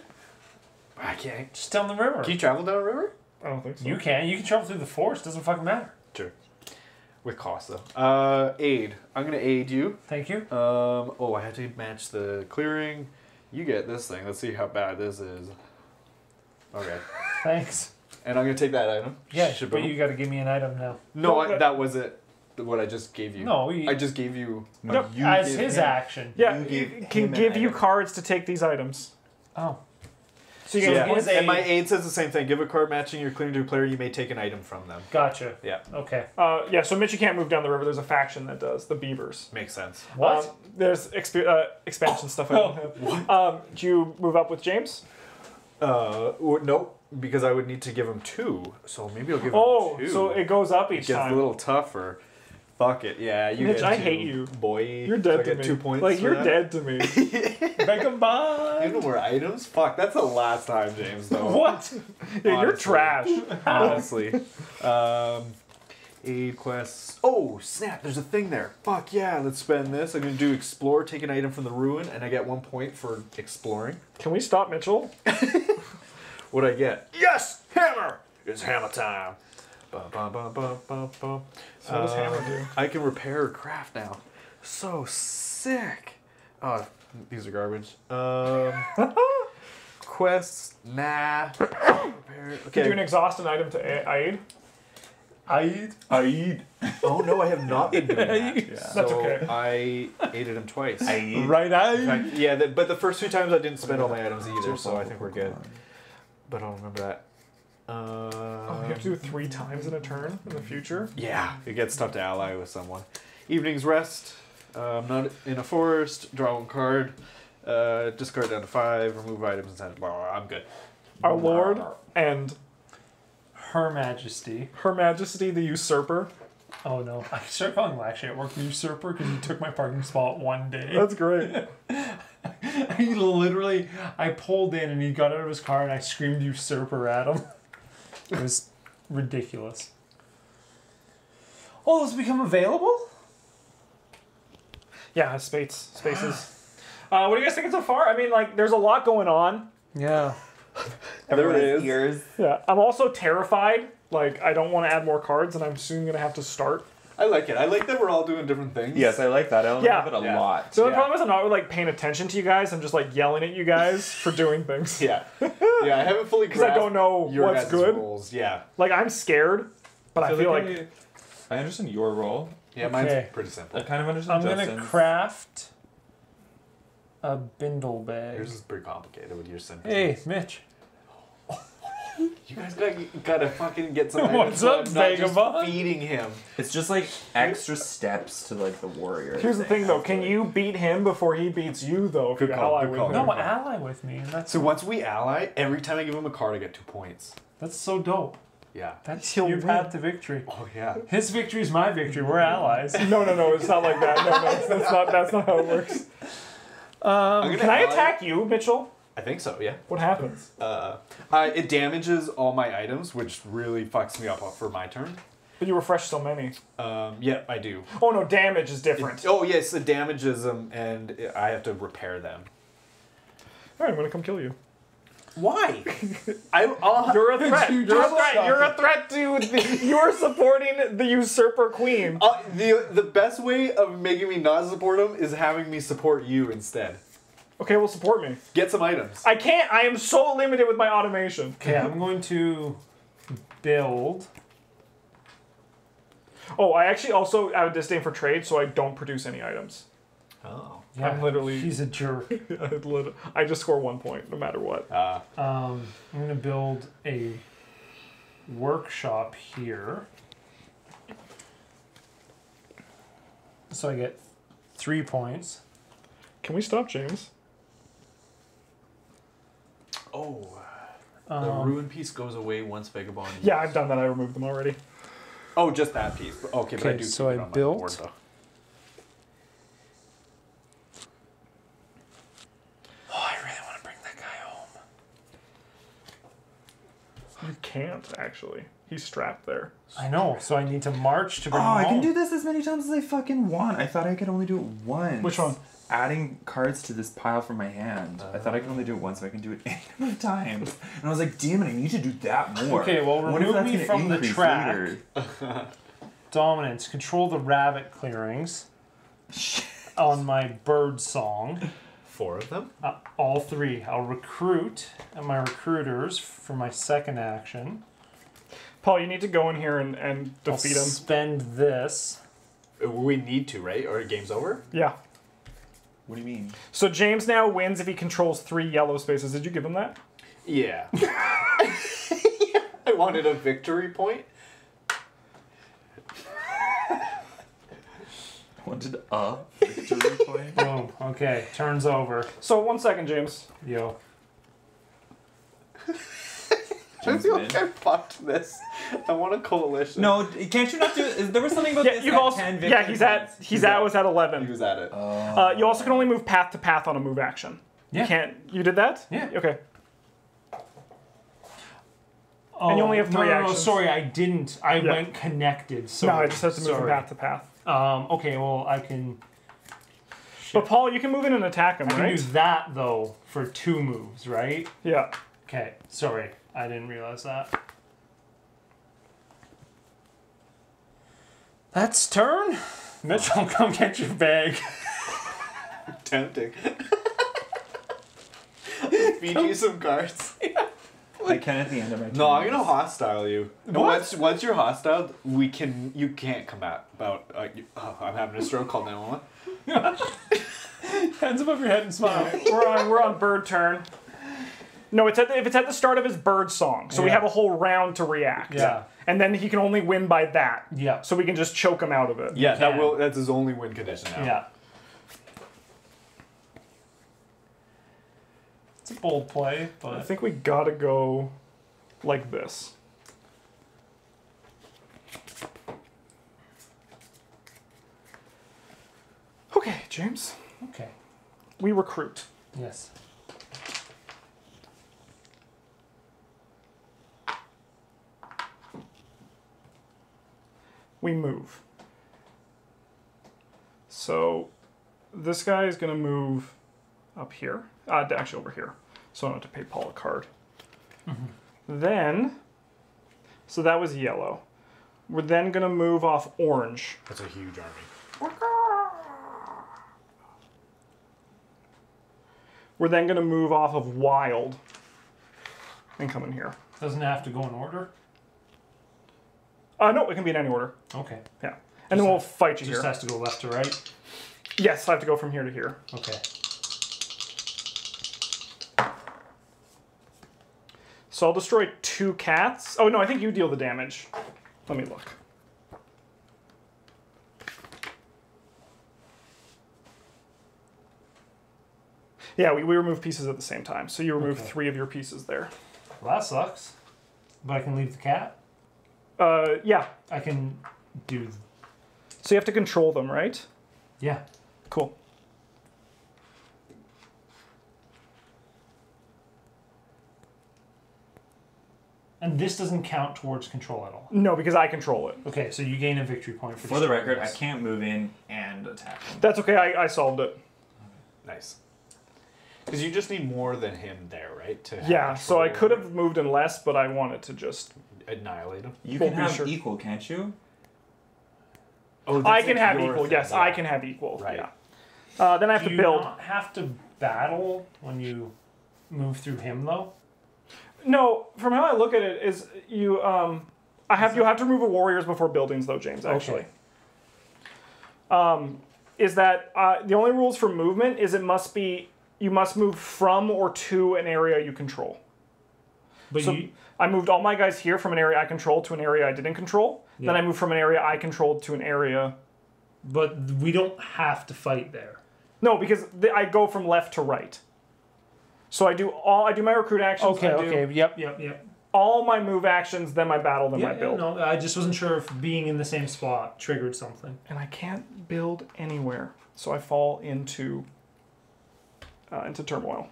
I can't. Just down the river. Can you travel down a river? I don't think so. You can. You can travel through the forest. Doesn't fucking matter. Sure. With cost, though. Aid. I'm going to aid you. Thank you. Oh, I have to match the clearing. You get this thing. Let's see how bad this is. Okay. Thanks. And I'm going to take that item. Yeah, Shaboom. But you got to give me an item now. No, that was it. What I just gave you. No, I just gave you. No, you as his him. Action. Yeah, you can give you item. Cards to take these items. Oh. So you guys and my aid says the same thing. Give a card matching your clearing to a player. You may take an item from them. Gotcha. Yeah. Okay. Yeah. So Mitch, you can't move down the river. There's a faction that does the Beavers. Makes sense. What? There's expansion stuff. What? Do you move up with James? No, because I would need to give him 2. So maybe I'll give him 2. Oh, so it goes up each time. It gets a little tougher. Fuck it, yeah. You Mitch, I hate you. Boy. You're dead to me. 2 points like, you're dead to me. Vagabond. You know more items? Fuck, that's the last time, James, though. What? Yeah, you're trash. Honestly. Aid quests. Oh, snap, there's a thing there. Fuck yeah, let's spend this. I'm going to do explore, take an item from the ruin, and I get 1 point for exploring. Can we stop, Mitchell? What'd I get? Yes! Hammer! It's hammer time. So what does hammer do? I can repair or craft now. So sick. Oh, these are garbage. Quests, nah. Repair. Okay. Can you do an exhaust an item to aid? Aid. Oh no, I have not been doing that. Yeah. So that's okay. I aided him twice. Aid. Right, aid. Yeah, but the first 2 times I didn't spend all my items either, so I think we're good. But I'll remember that. You have to do it 3 times in a turn in the future? Yeah, it gets tough to ally with someone. Evening's rest, not in a forest, draw 1 card, discard down to 5, remove items inside, blah, blah, blah, I'm good. Our Lord and Her Majesty. Her Majesty the Usurper. Oh no, I started calling Lashley at work the Usurper because he took my parking spot 1 day. That's great. He literally, I pulled in and he got out of his car and I screamed Usurper at him. It was ridiculous. Oh, it's become available? Yeah, spaces. What do you guys think so far? I mean, like, there's a lot going on. Yeah. There is. Ears. Yeah. I'm also terrified. Like, I don't want to add more cards, and I'm soon going to have to start. I like it. I like that we're all doing different things. Yes, I like that. I don't love it a lot. So the problem is I'm not like paying attention to you guys. I'm just like yelling at you guys for doing things. Yeah. Yeah, I haven't fully grasped. Because I don't know what's good. Roles. Yeah. Like I'm scared, but I feel like I understand your role. Yeah, okay. Mine's pretty simple. I kind of understand. I'm gonna craft a bindle bag. Yours is pretty complicated with your simple. Hey, Mitch. You guys gotta fucking get some. What's up, Vagabond? Feeding him. It's just like extra steps to like the warrior. Here's the thing though, can you beat him before he beats you though? If you ally with him. No, ally with me. So once we ally, every time I give him a card, I get 2 points. That's so dope. Yeah. That's your path to victory. Oh yeah. His victory is my victory. We're allies. No, it's not like that. No, that's not how it works. Can I attack you, Mitchell? I think so, yeah. What happens? It damages all my items, which really fucks me up for my turn. But you refresh so many. Yeah, I do. Oh no, damage is different. Yes, it damages them, and I have to repair them. All right, I'm gonna come kill you. Why? You're a threat. You're a threat to you're supporting the usurper queen. The best way of making me not support him is having me support you instead. Okay, well, support me. Get some items. I can't. I am so limited with my automation. Okay, I'm going to build. Oh, I actually also have a disdain for trade, so I don't produce any items. Oh. Yeah, I'm literally... She's a jerk. I just score 1 point, no matter what. I'm going to build a workshop here. So I get 3 points. Can we stop James? Oh. The ruin piece goes away once Vagabond... Yeah, I've done that. I removed them already. Oh, just that piece. Okay, but I do so I built... Board, though. You can't, actually. He's strapped there. I know, so I need to march to bring him home. I can do this as many times as I fucking want. I thought I could only do it once. Which one? Adding cards to this pile from my hand. I thought I could only do it once, so I can do it any number of times. And I was like, damn it, I need to do that more. Okay, well, remove me from the track. Dominance. Control the rabbit clearings. Shit. On my bird song. 4 of them? All 3. I'll recruit my recruiters for my second action. Paul, you need to go in here and defeat them. Spend this. We need to, right? Or game's over? Yeah. What do you mean? So James now wins if he controls 3 yellow spaces. Did you give him that? Yeah. I wanted a victory point. Wanted a victory point. Oh, okay. Turns over. So 1 second, James. Yo. I feel like I fucked this. I want a coalition. No, can't you not do it? There was something about this. Yeah, he's at 11. He was at it. You also can only move path to path on a move action. Yeah. You can't. You did that? Yeah. Okay. Oh, and you only have 3 actions. No, sorry, I didn't. I went connected. So no, I just have to move from path to path. Okay, well, I can... Shit. But, Paul, you can move in and attack him, right? I can do that, though, for 2 moves, right? Yeah. Okay, sorry. I didn't realize that. That's turn? Mitchell, come get your bag. Tempting. Feed you some cards. Yeah. I can at the end of my turn. No, I'm gonna hostile you. No, once you're hostile, you can't come out. I'm having a stroke called now. Hands above your head and smile. We're on bird turn. No, if it's at the start of his bird song, so we have a whole round to react. Yeah, and then he can only win by that. Yeah, so we can just choke him out of it. Yeah, that's his only win condition now. Yeah. It's a bold play, but I think we gotta go like this. Okay, James. Okay. We recruit. Yes. We move. So this guy is gonna move up here. Actually over here. So I don't have to pay Paul a card. Mm-hmm. Then, so that was yellow. We're then going to move off orange. That's a huge army. We're then going to move off of wild and come in here. Doesn't it have to go in order? No, it can be in any order. Okay. Yeah. And then we'll fight you here. Just has to go left to right? Yes, I have to go from here to here. Okay. So I'll destroy 2 cats. Oh, no, I think you deal the damage. Let me look. Yeah, we remove pieces at the same time. So you remove 3 of your pieces there. Well, that sucks. But I can leave the cat? Yeah. I can do... So you have to control them, right? Yeah. Cool. And this doesn't count towards control at all? No, because I control it. Okay, so you gain a victory point. For the record, I can't move in and attack him. That's okay, I solved it. Nice. Because you just need more than him there, right? To so I could have moved in less, but I wanted to just... Annihilate him. You can have equal, can't you? Oh, I can have equal, yes. I can have equal, right. Yeah. Then I have to build. Do you not have to battle when you move through him, though? No, from how I look at it is you you have to remove warriors before buildings though, James, actually. Okay. is that the only rules for movement is you must move from or to an area you control. But so I moved all my guys here from an area I controlled to an area I didn't control. Yeah. Then I moved from an area I controlled to an area. But we don't have to fight there. No, because I go from left to right. So I do my recruit actions. Okay. Okay. Yep. All my move actions, then my battle, then my build. No, I just wasn't sure if being in the same spot triggered something. And I can't build anywhere, so I fall into turmoil.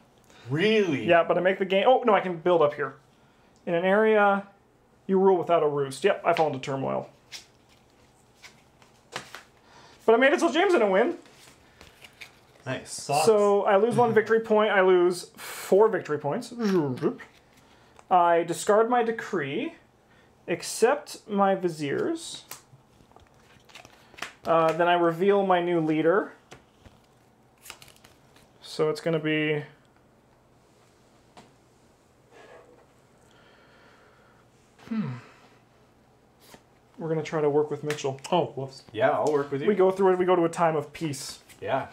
Really? Yeah, but I make the game. Oh no, I can build up here. In an area, you rule without a roost. Yep, I fall into turmoil. But I made it so James didn't win. Nice. Thoughts? So I lose one victory point. I lose 4 victory points. I discard my decree, accept my viziers. Then I reveal my new leader. So it's going to be... We're going to try to work with Mitchell. Oh, whoops. Yeah, I'll work with you. We go through it. We go to a time of peace. Yeah.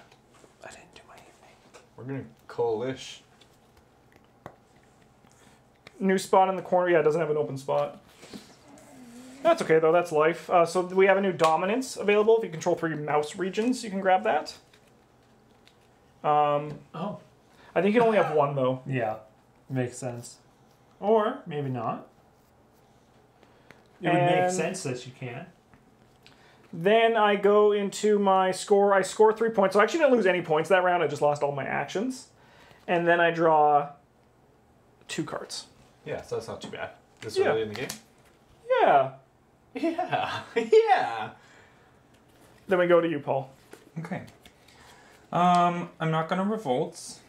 I didn't do my evening. We're going to coalish. New spot in the corner. Yeah, it doesn't have an open spot. That's okay, though. That's life. So we have a new dominance available. If you control 3 mouse regions, you can grab that. Oh. I think you only have 1, though. Yeah. Makes sense. Or maybe not. It would make sense that you can. Then I go into my score. I score 3 points. So I actually didn't lose any points that round. I just lost all my actions. And then I draw 2 cards. Yeah, so that's not too bad. This early in the game? Yeah. Yeah. Yeah. Then we go to you, Paul. Okay. I'm not going to revolt.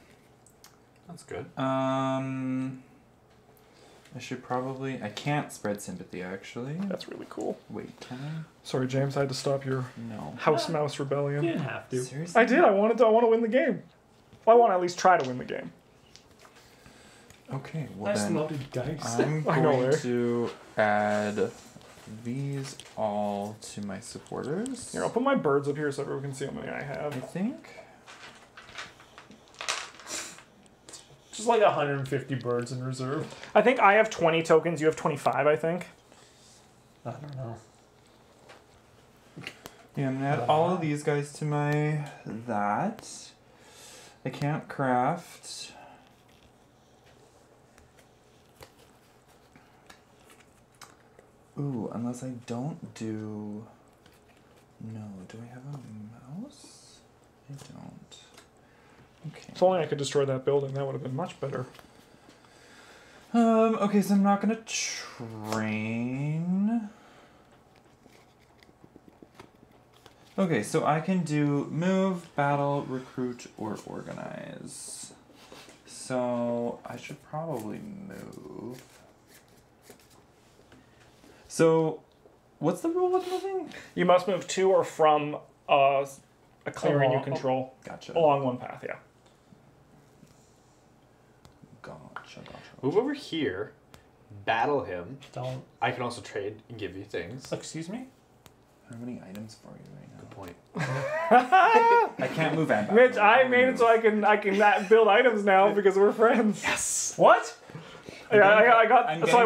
That's good. I should probably... I can't spread sympathy, actually. That's really cool. Wait, can I? Sorry, James, I had to stop your house mouse rebellion. You didn't have to. Seriously? I did. I want to win the game. Well, I want to at least try to win the game. Okay, well then... Nice loaded dice. I'm going to add these all to my supporters. Here, I'll put my birds up here so everyone can see how many I have. I think... Just like 150 birds in reserve. I think I have 20 tokens. You have 25, I think. I don't know. Yeah, I'm going to add all of these guys to my... That. I can't craft... Ooh, unless I don't do... No, do I have a mouse? I don't. Okay. If only I could destroy that building, that would have been much better. Okay, so I'm not gonna train. Okay, so I can do move, battle, recruit, or organize. So I should probably move. So what's the rule with moving? You must move to or from a clearing you control. Gotcha. Along one path, yeah. Gotcha. Move over here, battle him. Don't. I can also trade and give you things. Excuse me? How many items for you right now? Good point. I can't move and battle. Mitch, I made it so I can build items now because we're friends. Yes. What? I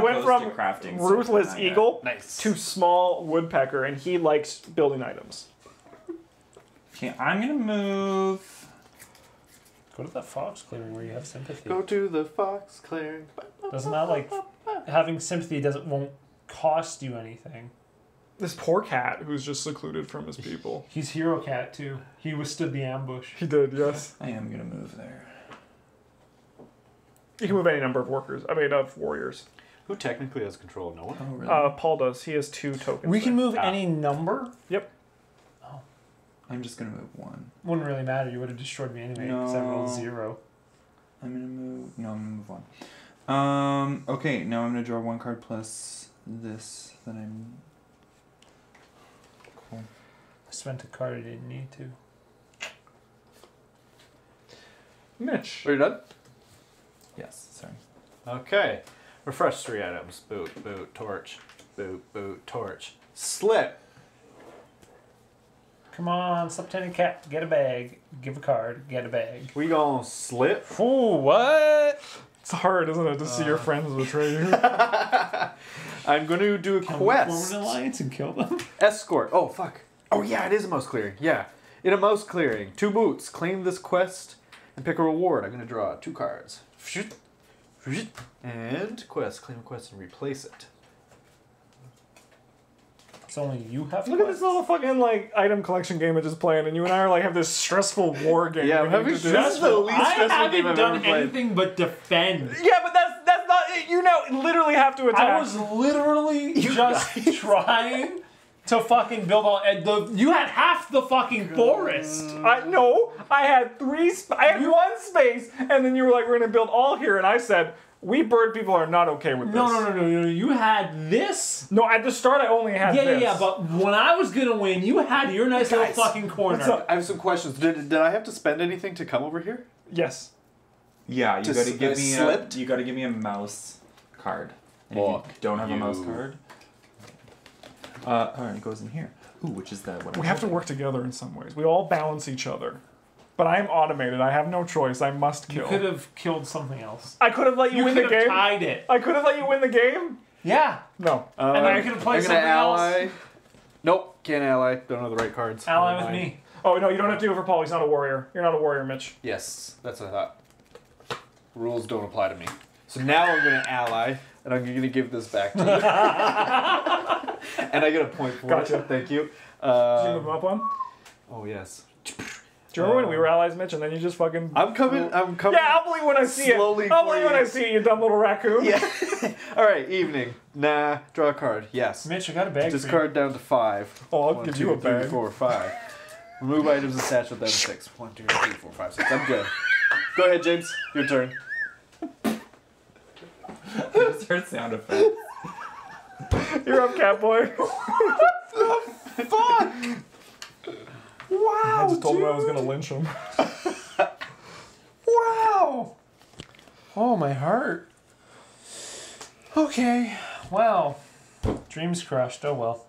went from crafting, Ruthless Eagle to Small Woodpecker, and he likes building items. Okay, I'm going to move... Go to the fox clearing where you have sympathy. Go to the fox clearing. Doesn't that, like... Having sympathy won't cost you anything. This poor cat who's just secluded from his people. He's hero cat, too. He withstood the ambush. He did, yes. I am going to move there. You can move any number of workers. I mean, of warriors. Who technically has control of no one? Oh, really? Paul does. He has 2 tokens. We can move any number? Yep. Oh. I'm just going to move 1. Wouldn't really matter. You would have destroyed me anyway because I rolled 0. I'm going to move... No, I'm going to move 1. Okay, now I'm going to draw 1 card plus this that I'm... Cool. I spent a card I didn't need to. Mitch. Are you done? Yes, sorry. Okay. Refresh 3 items. Boot, boot, torch. Boot, boot, torch. Slip. Come on, stop tending cat. Get a bag. Give a card. Get a bag. We gonna slip? Ooh, what? It's hard, isn't it, to see your friends betray you? I'm going to do a quest. Form an alliance and kill them? Escort. Oh, fuck. Oh, yeah, it is a mouse clearing. Yeah. In a mouse clearing. 2 boots. Claim this quest and pick a reward. I'm going to draw 2 cards. And quest. Claim a quest and replace it. It's only you have Look at this little fucking, like, item collection game I just played, and you and I are, like, have this stressful war game. Yeah, this is the least stressful game I've ever played. I haven't done anything but defend. Yeah, but that's not it. You now literally have to attack. I was literally just trying to fucking build all... you had half the fucking forest. No, I had 3... I had 1 space, and then you were like, we're going to build all here, and I said... We bird people are not okay with this. No. You had this. No, at the start I only had this. Yeah, but when I was gonna win, you had your nice little fucking corner. What's up? I have some questions. Did I have to spend anything to come over here? Yes. Yeah, you gotta give me a mouse card. And if you don't have a mouse card. Alright, it goes in here. Ooh, which is that one. We have to work together in some ways. We all balance each other. But I'm automated. I have no choice. I must kill. You could have killed something else. I could have let you win the game. You could have tied it. I could have let you win the game? Yeah. No. And I could have played something else. Nope. Can't ally. Don't know the right cards. Ally with me. Oh, no. You don't have to do it for Paul. He's not a warrior. You're not a warrior, Mitch. Yes. That's what I thought. Rules don't apply to me. So now I'm going to ally, and I'm going to give this back to you. And I get a point for it. Thank you. Did you move him up on? Oh, yes. Do you remember when we were allies, Mitch, and then you just fucking... I'm coming. Yeah, I'll believe when I see it. I'll believe when I see it, you dumb little raccoon. Yeah. All right, evening. Nah, draw a card. Yes. Mitch, I got a bag. Discard down to 5. Oh, I'll give you a bag. 3, 4, 5. Remove items and satchel down to 6. 1, 2, 3, 4, 5, 6. I'm good. Go ahead, James. Your turn. I just heard sound effect. You're up, Catboy. What the fuck? Wow, I just told him I was going to lynch him. Wow. Oh, my heart. Okay. Wow. Dreams crushed. Oh, well.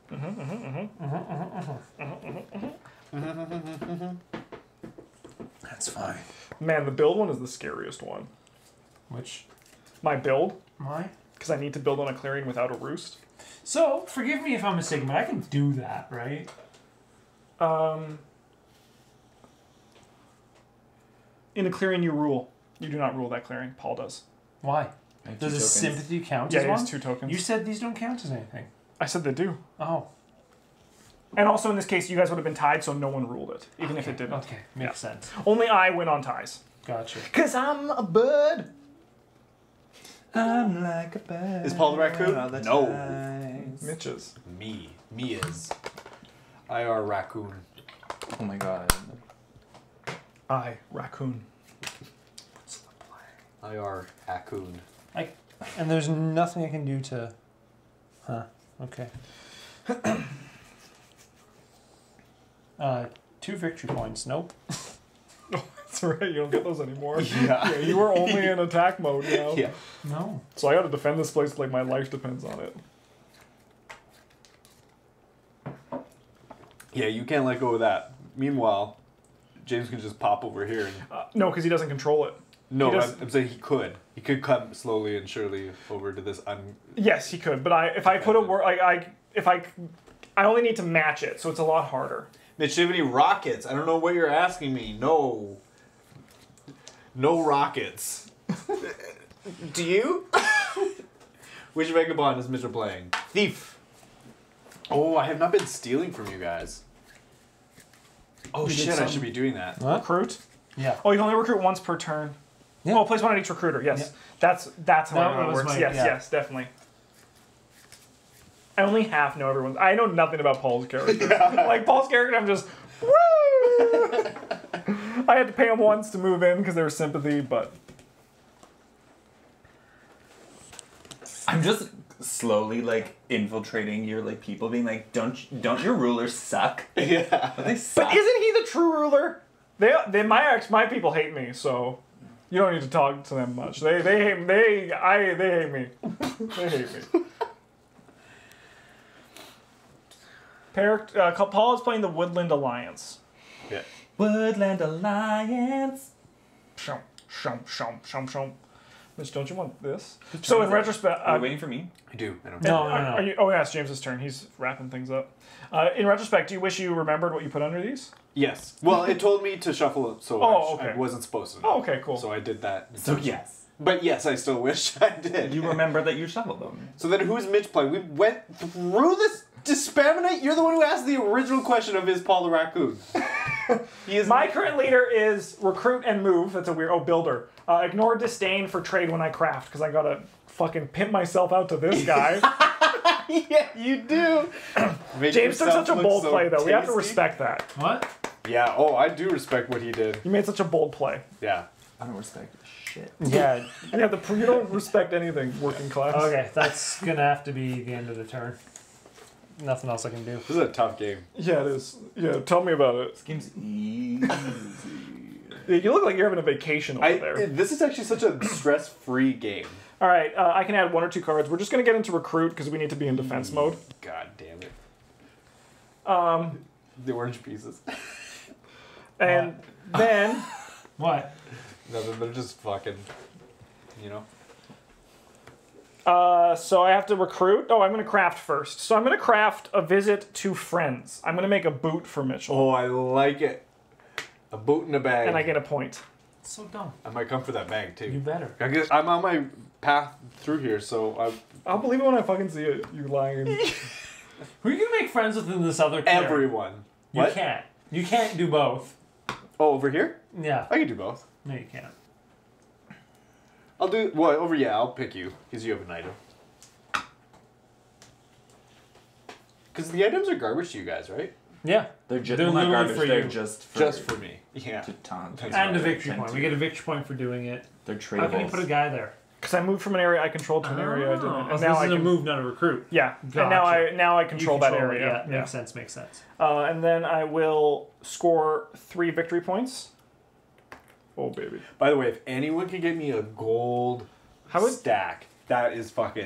That's fine. Man, the build one is the scariest one. Which? My build. Why? Because I need to build on a clearing without a roost. So, forgive me if I'm mistaken, but I can do that, right? In a clearing, you rule. You do not rule that clearing. Paul does. Why? Does a sympathy count as one? Yeah, it has 2 tokens. You said these don't count as anything. I said they do. Oh. And also in this case, you guys would have been tied, so no one ruled it, even if it didn't. Okay, makes sense. Only I win on ties. Gotcha. Because I'm a bird. I'm like a bird. Is Paul the raccoon? No. Mitch is. Me is. I are raccoon. Oh my god. I raccoon. What's the play? I are raccoon. And there's nothing I can do to... Huh. Okay. 2 victory points. Nope. Oh, that's right. You don't get those anymore. Yeah. You were only in attack mode now. Yeah. No. So I gotta defend this place like my life depends on it. Yeah, you can't let go of that. Meanwhile, James can just pop over here. And... no, because he doesn't control it. No, I'm saying he could. He could come slowly and surely over to this. Yes, he could. But I only need to match it, so it's a lot harder. Mitch, do you have any rockets? I don't know what you're asking me. No rockets. Do you? Which Vagabond is Mitch playing? Thief. Oh, I have not been stealing from you guys. Oh shit, I should be doing that. What? Recruit? Yeah. Oh, you can only recruit once per turn. Yeah. Oh, place 1 on each recruiter, yes. Yeah. That's how it works. Yes, definitely. I only half know everyone's. I know nothing about Paul's character. Yeah. Like, Paul's character, I'm just, woo! I had to pay him once to move in because there was sympathy, but... I'm just... slowly, like, infiltrating your, like, people, being like, don't your rulers suck? Yeah. They suck. But isn't he the true ruler? My people hate me, so you don't need to talk to them much. They hate me. They hate me. Paul is playing the Woodland Alliance. Yeah. Woodland Alliance. Shum, shum, shum, shum, shum. Mitch, don't you want this? So in retrospect... Are you waiting for me? I do. I don't know. No. Are you, oh, yeah, it's James's turn. He's wrapping things up. In retrospect, do you wish you remembered what you put under these? Yes. Well, it told me to shuffle it, so I wasn't supposed to know. Oh, okay, cool. So I did that. So yes. But yes, I still wish I did. You remember that you shuffled them. So then who's Mitch playing? We went through this dispaminate. You're the one who asked the original question of is Paul the Raccoon. He is my current leader is recruit and move. That's a weird... Oh, builder. Ignore disdain for trade when I craft, because I gotta fucking pimp myself out to this guy. Yeah, you do. James took such a bold play, though. Tasty. We have to respect that. What? Yeah, oh, I do respect what he did. You made such a bold play. Yeah. I don't respect shit. Yeah. You don't respect anything, working class. Okay, that's gonna have to be the end of the turn. Nothing else I can do. This is a tough game. Yeah, it is. Yeah, tell me about it. This game's easy. You look like you're having a vacation over there. This is actually such a stress-free game. All right, I can add one or two cards. We're just going to get into recruit because we need to be in defense mode. God damn it. The orange pieces. And then... What? No, they're just fucking, you know. So I have to recruit. Oh, I'm going to craft first. So I'm going to craft a visit to friends. I'm going to make a boot for Mitchell. Oh, I like it. A boot in a bag. And I get a point. So dumb. I might come for that bag, too. You better. I guess I'm on my path through here, so I'll believe it when I fucking see it, you lying. Who are you gonna make friends with in this other clear? Everyone. You what? Can't. You can't do both. Oh, over here? Yeah. I can do both. No, you can't. I'll do... Well, over... Yeah, I'll pick you, because you have an item. Because the items are garbage to you guys, right? Yeah. They're just not garbage. They're just for me. Yeah. To taunt. And a victory point. We get a victory point for doing it. They're trade. How can you put a guy there? Because I moved from an area I controlled to an area I didn't. And so now this is a move, not a recruit. Yeah. Gotcha. And now I control that area. Yeah, yeah. Makes sense. Makes sense. And then I will score 3 victory points. Oh baby. By the way, if anyone can get me a gold stack, that is fucking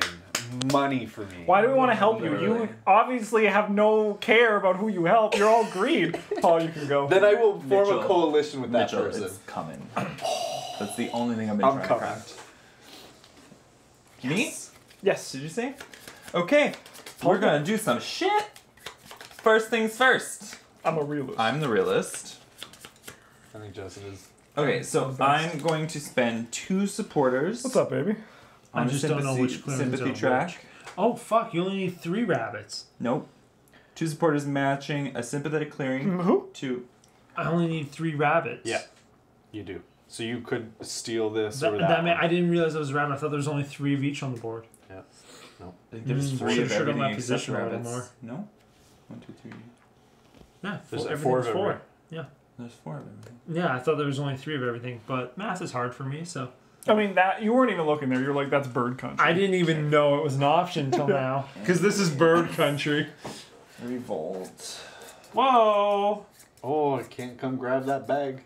money for me. Why do we want to help you? You obviously have no care about who you help. You're all greed. Paul, you can go. Then I will form a coalition with that person. Mitchell is coming. That's the only thing I've been trying to craft. Me? Yes. Did you say? Okay. We're going to do some shit. First things first. I'm a realist. I'm the realist. I think Justin is. Okay, so I'm going to spend 2 supporters. What's up, baby? I just don't know which sympathy track. Oh fuck! You only need 3 rabbits. Nope. 2 supporters matching a sympathetic clearing. Mm-hmm. To. I only need 3 rabbits. Yeah, you do. So you could steal this or that. I didn't realize it was a rabbit. I thought there was only 3 of each on the board. Yeah. No. Nope. There's 3 of everything except rabbits. No. 1, 2, 3. Yeah. There's 4 of everything. Yeah. There's 4 of everything. Yeah, I thought there was only 3 of everything, but math is hard for me, so. I mean, that you weren't even looking there. You're like, that's bird country. I didn't even know it was an option until now. Because this is bird country. Revolt. Whoa. Oh, I can't come grab that bag.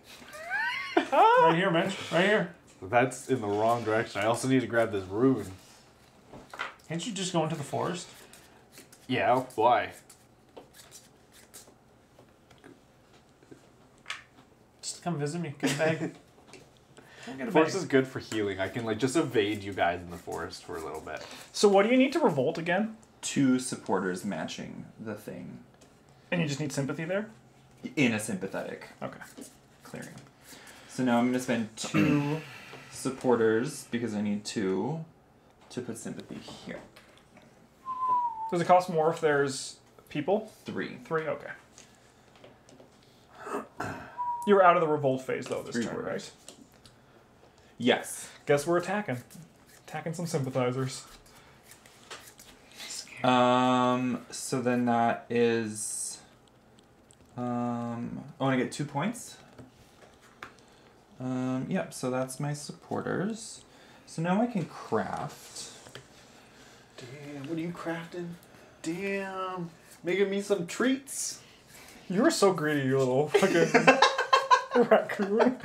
Right here, man. Right here. That's in the wrong direction. I also need to grab this rune. Can't you just go into the forest? Yeah, why? Just come visit me. Get a bag. Forest is good for healing. I can like just evade you guys in the forest for a little bit. So what do you need to revolt again? 2 supporters matching the thing. And you just need sympathy there? In a sympathetic. Okay. Clearing. So now I'm going to spend 2 supporters, because I need 2, to put sympathy here. Does it cost more if there's people? 3. 3, okay. You were out of the revolt phase though this turn, right? Yes. Guess we're attacking. Attacking some sympathizers. So then that is... I want to get 2 points. Yep, so that's my supporters. So now I can craft. Damn, what are you crafting? Damn. Making me some treats. You were so greedy, you little fucking raccoon.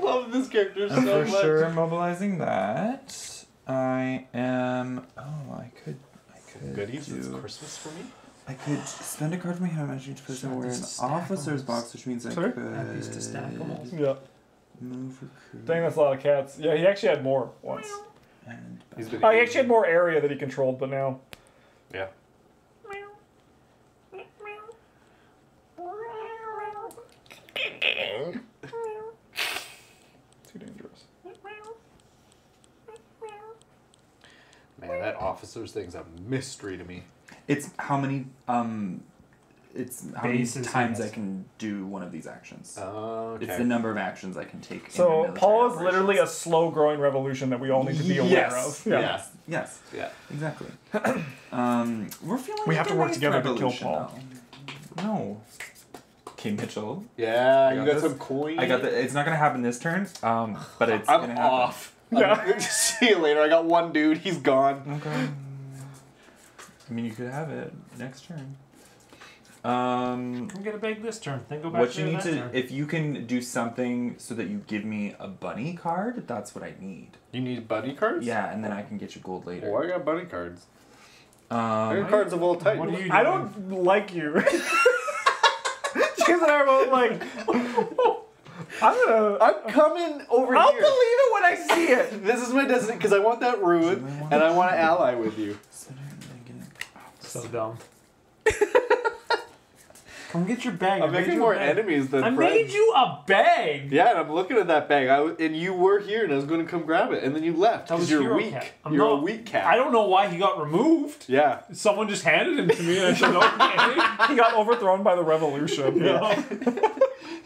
Love this character so much. I'm for sure mobilizing that. I am. Oh, I could. I could goodies. It's Christmas for me. I could spend a card from my hand magic to put somewhere in officer's box, which means I could. I used to stack them all. Yeah. Move recruit. Dang, that's a lot of cats. Yeah, he actually had more once. And he actually had more area that he controlled, but now. Yeah. Too dangerous. Man, that officer's thing's a mystery to me. It's how many times I can do one of these actions. Okay. It's the number of actions I can take. So Paul is literally a slow-growing revolution that we all need to be aware of. Yeah. Yes. Yes. Yeah. Exactly. We're feeling. We have to work together to kill Paul. Though. No. Okay, Mitchell. Yeah, you got some coin. I got the. It's not gonna happen this turn. But it's. I'm gonna off. Yeah. See you later. I got one dude. He's gone. Okay. I mean, you could have it next turn. Come get a bag this turn. Then go back to that turn. If you can do something so that you give me a bunny card, that's what I need. You need bunny cards? Yeah, and then I can get you gold later. Oh, I got bunny cards. I got cards of all types. I don't like you. Because I won't like... I'm coming over here. I'll believe it when I see it. This is my destiny, because I want that ruin, and I want to ally with you. So dumb. Come get your bag. I'm making more enemies than friends. I made you a bag. Yeah, and I'm looking at that bag. And you were here, and I was going to come grab it, and then you left because you're weak. You're a weak cat. I don't know why he got removed. Yeah, someone just handed him to me, and I should know. He got overthrown by the revolution. Yeah.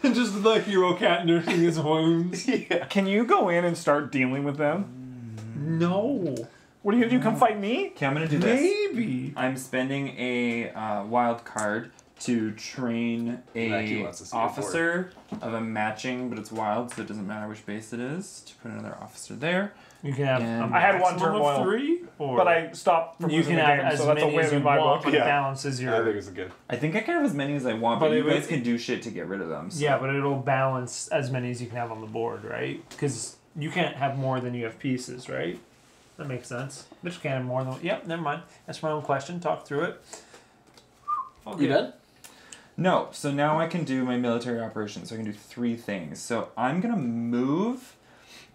And just the hero cat nursing his wounds. Yeah. Can you go in and start dealing with them? No. What are you gonna do? Come fight me? Okay, I'm gonna do this. Maybe. I'm spending a wild card to train a officer of a matching, but it's wild, so it doesn't matter which base it is. To put another officer there. You can have. I had one turn of 3, but I stopped from losing the game, so that's a win in my book. Yeah. Balances your. I think it's good. I think I can have as many as I want, but you guys can do shit to get rid of them. So. Yeah, but it'll balance as many as you can have on the board, right? Because you can't have more than you have pieces, right? That makes sense. Which can have more than... Yep, never mind. That's my own question. Talk through it. Okay. You done? No. So now I can do my military operations. So I can do 3 things. So I'm going to move,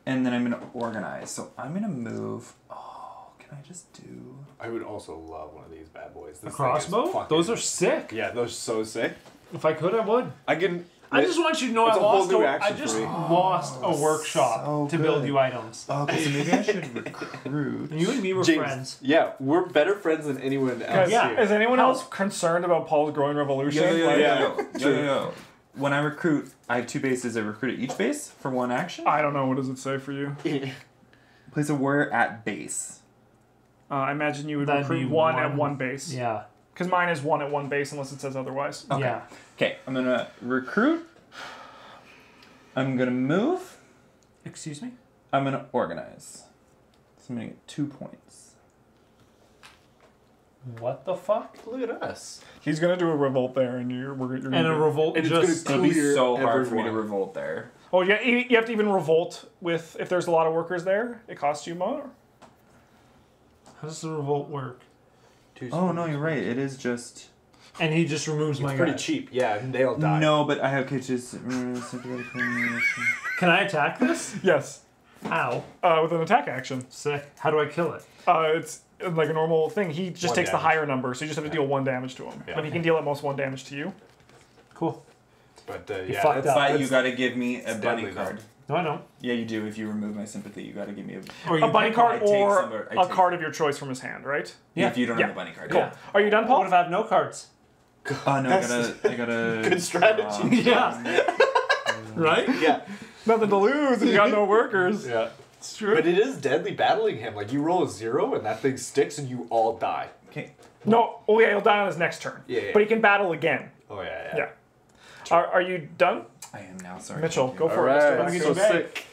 and then I'm going to organize. So I'm going to move... Oh, can I just do... I would also love one of these bad boys. This a crossbow? Fucking... Those are sick. Yeah, those are so sick. If I could, I would. I can... I just want you to know I just lost a workshop to build you items. Okay, so maybe I should recruit. You and me were friends. Yeah, we're better friends than anyone else. Yeah. Here. Is anyone else concerned about Paul's growing revolution? Yeah. When I recruit, I have 2 bases. I recruit at each base for 1 action. I don't know. What does it say for you? Place a warrior at base. I imagine you would recruit one at 1 base. Yeah. Because mine is 1 at 1 base unless it says otherwise. Okay. Yeah. Okay, I'm going to recruit. I'm going to move. Excuse me? I'm going to organize. So I'm going to get 2 points. What the fuck? Look at us. He's going to do a revolt there and you're and a revolt and just going to be so hard for me to revolt there. Oh, yeah, you have to even revolt with if there's a lot of workers there. It costs you more. How does the revolt work? Oh no, you're right. It is just, and he just removes my. It's pretty cheap, yeah. And they all die. No, but I have kitchens. Can I attack this? Yes. Ow. With an attack action. Sick. How do I kill it? It's like a normal thing. He just takes the higher number, so you just have to deal 1 damage to him. Yeah. But he can deal at most 1 damage to you. Cool. But yeah, but you got to give me a bunny card. No, I don't. Yeah, you do. If you remove my sympathy, you got to give me a bunny card or a card of your choice from his hand, right? Yeah. If you don't have a bunny card. Cool. Yeah. Are you done, Paul? What if I have no cards? Oh, no, I gotta... Good strategy. Yeah. Right? Yeah. Nothing to lose if you got no workers. Yeah. It's true. But it is deadly battling him. Like, you roll a 0, and that thing sticks, and you all die. Okay. No. Oh, yeah, he'll die on his next turn. Yeah, yeah. But he can battle again. Oh, yeah, yeah. Yeah. Are you done? I am now, sorry. Mitchell, go for it. I'm so sick.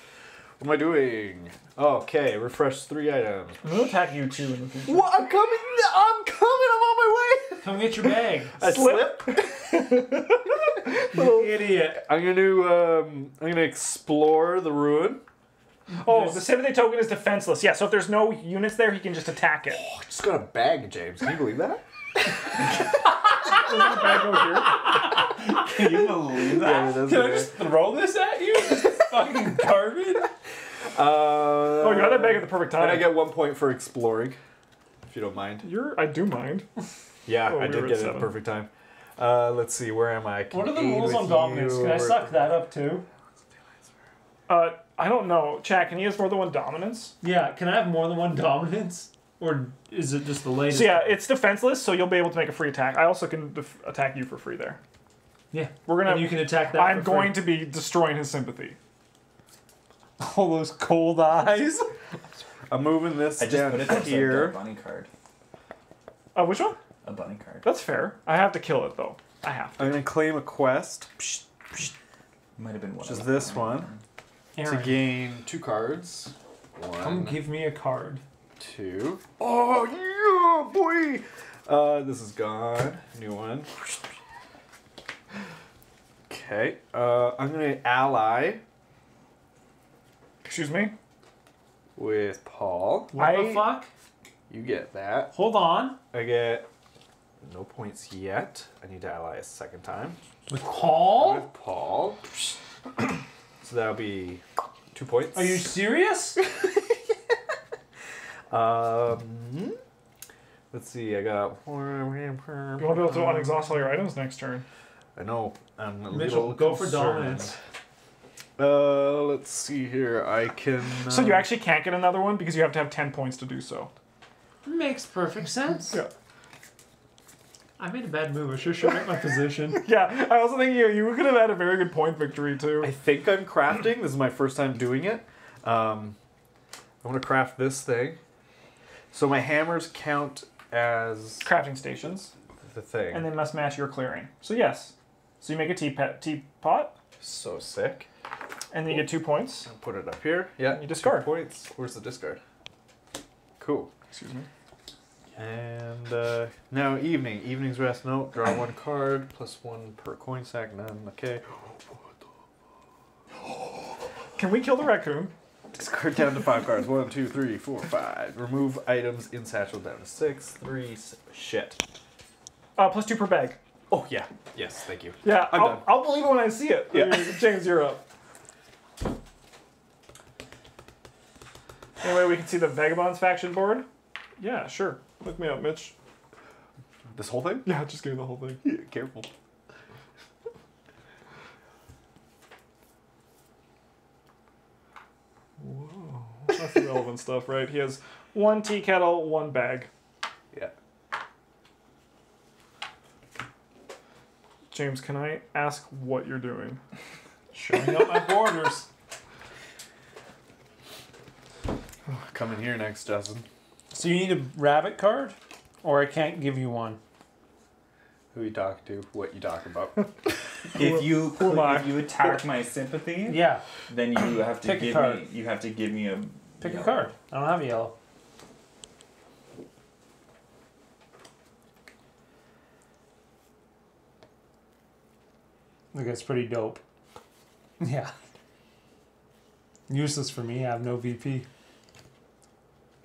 What am I doing? Okay, refresh 3 items. I'm going to attack you too in the future. What? I'm coming! I'm coming! I'm on my way! Come get your bag. A slip? You idiot. I'm going to explore the ruin. Oh, the sympathy token is defenseless. Yeah, so if there's no units there, he can just attack it. Oh, I just got a bag, James. Can you believe that? There's a bag over here. Can you believe that? Yeah, can I just throw this at you? This fucking garbage. Oh, you got that bag at the perfect time. And I get 1 point for exploring, if you don't mind. I do mind. Yeah, oh, I did get it at the perfect time. Let's see, where am I? What are the rules on dominance? Can I suck that up too? I don't know. Chad, can he have more than one dominance? Yeah, can I have more than one dominance? Or is it just the latest? So yeah, it's defenseless, so you'll be able to make a free attack. I also can attack you for free there. Yeah, we're gonna. And you can attack that. I'm going to be destroying his sympathy. All those cold eyes. I'm moving this down here. Like a bunny card. Which one? A bunny card. That's fair. I have to kill it though. I have to. I'm gonna claim a quest. Psh, psh. Might have been one. Just this one. To gain 2 cards. One. Come give me a card. 2. Oh yeah, boy. This is gone. New one. Okay. I'm gonna ally. Excuse me. With Paul. What the fuck? You get that. Hold on. I get no points yet. I need to ally a second time. With Paul? With Paul. So that'll be 2 points. Are you serious? Let's see, I got... You'll be able to unexhaust all your items next turn. I know. I'm a little go for dominance. Let's see here. I can... So you actually can't get another one because you have to have 10 points to do so. Makes perfect sense. Yeah. I made a bad move. I should make my position. Yeah, I also think you could have had a very good point victory too. I think I'm crafting. This is my first time doing it. I want to craft this thing. So my hammers count as crafting stations. The thing. And they must match your clearing. So yes. So you make a teapot. So sick. And then you get 2 points. I'll put it up here. Yeah. And you discard. 2 points. Where's the discard? Cool. Excuse me. And now evening. Evening's rest. No, draw 1 card. Plus 1 per coin sack. None. Okay. Can we kill the raccoon? Discard down to 5 cards. 1, 2, 3, 4, 5. Remove items in satchel down to 6. 3. Shit. Plus 2 per bag. Oh yeah. Yes. Thank you. Yeah. I'm done. I'll believe it when I see it. Yeah. James, you're up. Anyway, we can see the Vagabond's faction board. Yeah, sure. Look me up, Mitch. This whole thing? Yeah, just give me the whole thing. Yeah, careful. Whoa. That's the relevant stuff, right? He has 1 tea kettle, 1 bag. Yeah. James, can I ask what you're doing? Showing up my borders. Oh, come in here next, Justin. So you need a rabbit card, or I can't give you one. Who you talk to, what you talk about. if you attack my sympathy, yeah, then you have to give me a pick a card. I don't have a yellow. Look, it's pretty dope. Yeah. Useless for me. I have no VP.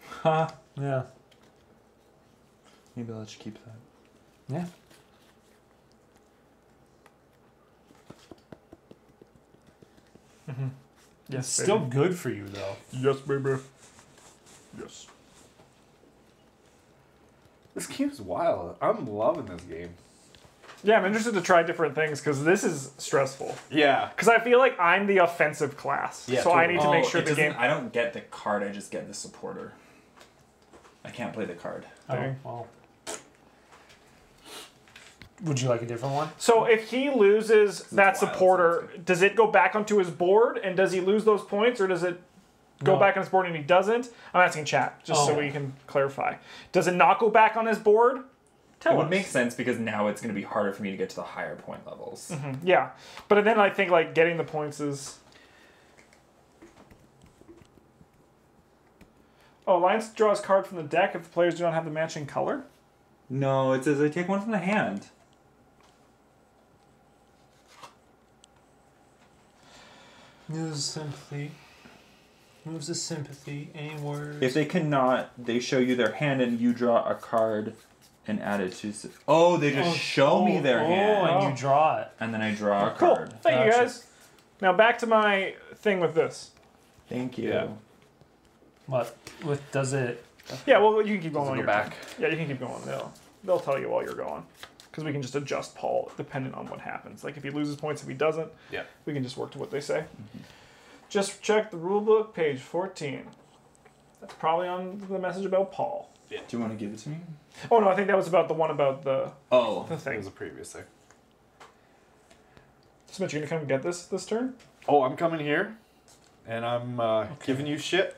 Huh. Yeah. Maybe I'll just keep that. Yeah. Mm-hmm. Yes, it's still good for you, though. Yes, baby. Yes. This game's wild. I'm loving this game. Yeah, I'm interested to try different things because this is stressful. Yeah. Because I feel like I'm the offensive class. Yeah, so totally. I need to make sure the game... I don't get the card, I just get the supporter. I can't play the card. Oh, well. Would you like a different one? So if he loses that supporter, does it go back onto his board? And does he lose those points? Or does it go back on his board and he doesn't? I'm asking chat, just so we can clarify. Does it not go back on his board? Tell us. It would make sense because now it's going to be harder for me to get to the higher point levels. Mm-hmm. Yeah. But then I think like getting the points is... Oh, Alliance draws card from the deck if the players do not have the matching color? No, it says I take one from the hand. This is simply... Moves the sympathy, any word. If they cannot, they show you their hand and you draw a card and add it to... Oh, they just show me their hand. Oh, and you draw it. And then I draw a card. Cool. Thank you, guys. Now back to my thing with this. Thank you. Yeah. What? Does it... Yeah, well, you can keep going. Go back. Yeah, you can keep going. They'll tell you while you're going. Because we can just adjust Paul dependent on what happens. Like, if he loses points, if he doesn't, yeah, we can just work to what they say. Mm-hmm. Just check the rulebook, page 14. That's probably on the message about Paul. Yeah. Do you want to give it to me? Oh, no, I think that was about the one about the... Oh, the thing. It was a previous thing. So, Mitch, you going to come get this turn? Oh, I'm coming here, and I'm giving you shit.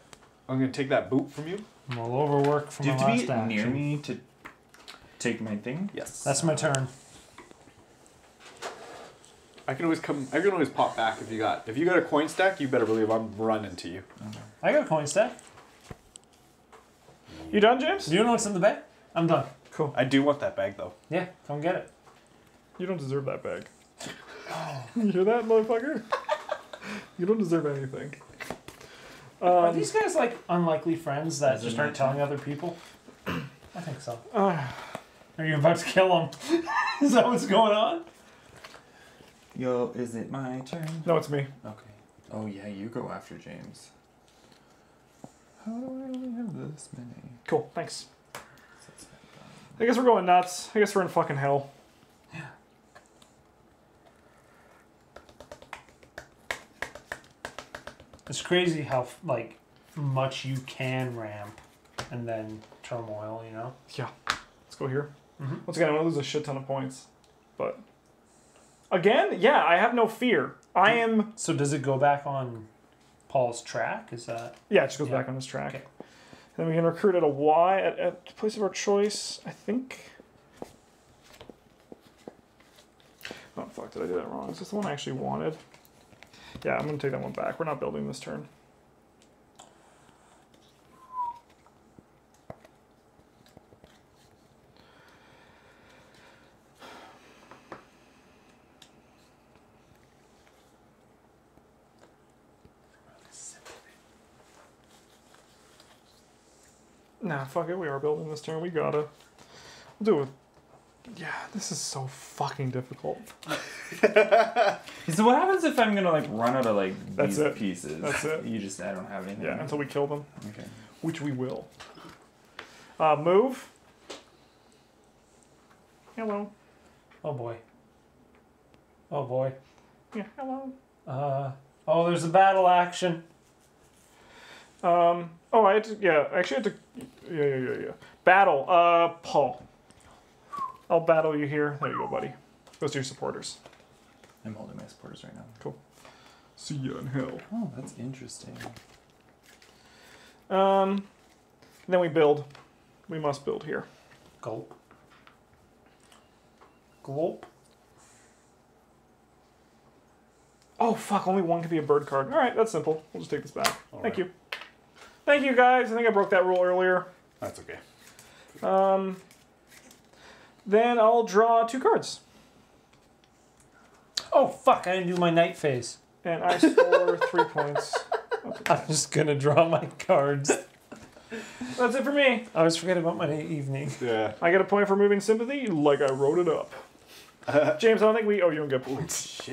I'm going to take that boot from you. I'm all over work from my last action. Do you have to be near me to take my thing? Yes. That's my turn. I can always pop back if you got. If you got a coin stack, you better believe I'm running to you. Okay. I got a coin stack. You done, James? Do you know what's in the bag? I'm done. Cool. I do want that bag though. Yeah, come get it. You don't deserve that bag. Oh. You hear that, motherfucker? You don't deserve anything. Are these guys like unlikely friends that just aren't telling other people? I think so. Are you about to kill them? Is that what's going on? Yo, is it my turn? No, it's me. Okay. Oh yeah, you go after James. How do I only have this many? Cool, thanks. I guess we're going nuts. I guess we're in fucking hell. Yeah. It's crazy how like much you can ramp and then turmoil, you know? Yeah. Let's go here. Mm-hmm. Once again, I'm gonna lose a shit ton of points, but. Again? Yeah, I have no fear. I am... So does it go back on Paul's track? Is that... Yeah, it just goes back on his track. Okay. And then we can recruit at a Y at the place of our choice, I think. Oh, fuck, did I do that wrong? Is this the one I actually wanted? Yeah, I'm going to take that one back. We're not building this turn. Nah, fuck it, we are building this turn, we gotta. We'll do it. Yeah, this is so fucking difficult. So what happens if I'm gonna like run out of like these pieces? That's it. You just, I don't have anything. Yeah, until we kill them. Okay. Which we will. Move. Hello. Oh boy. Oh boy. Yeah, hello. Oh, there's a battle action. Oh, I had to, yeah, I actually had to, yeah. Battle, Paul. I'll battle you here. There you go, buddy. Those are your supporters. I'm holding my supporters right now. Cool. See you in hell. Oh, that's interesting. Then we build. We must build here. Gulp. Gulp. Oh, fuck, only one can be a bird card. All right, that's simple. We'll just take this back. All Thank right. you. Thank you, guys. I think I broke that rule earlier. That's okay. Then I'll draw two cards. Oh, fuck. I didn't do my night phase. And I score 3 points. Okay. I'm just going to draw my cards. That's it for me. I always forget about my evening. Yeah. I get a point for moving sympathy like I wrote it up. James, I don't think we... Oh, you don't get points. Oh,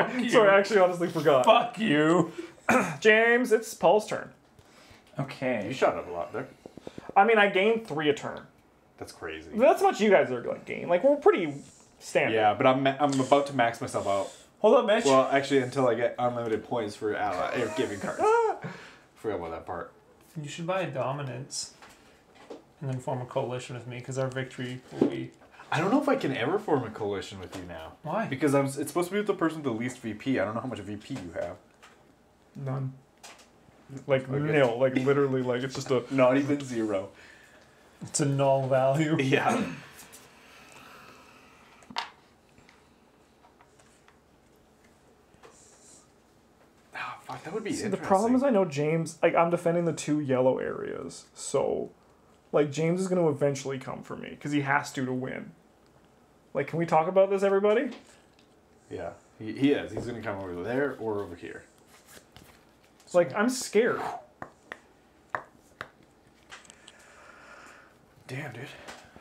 shit. Sorry, I actually honestly forgot. Fuck you. James, it's Paul's turn. Okay. You shot up a lot there. I mean, I gained 3 a turn. That's crazy. That's what you guys are like gaining. Like, we're pretty standard. Yeah, but I'm about to max myself out. Hold up, Mitch. Well, actually, until I get unlimited points for giving cards. Forgot about that part. You should buy a dominance and then form a coalition with me, because our victory will be... I don't know if I can ever form a coalition with you now. Why? Because it's supposed to be with the person with the least VP. I don't know how much VP you have. None. Like nil, like literally, like it's just a not even zero. It's a null value. Yeah. Ah, fuck, that would be interesting. The problem is, I know James. Like, I'm defending the 2 yellow areas, so like James is going to eventually come for me because he has to win. Like, can we talk about this, everybody? Yeah, he is. He's going to come over there or over here. Like, I'm scared. Damn, dude.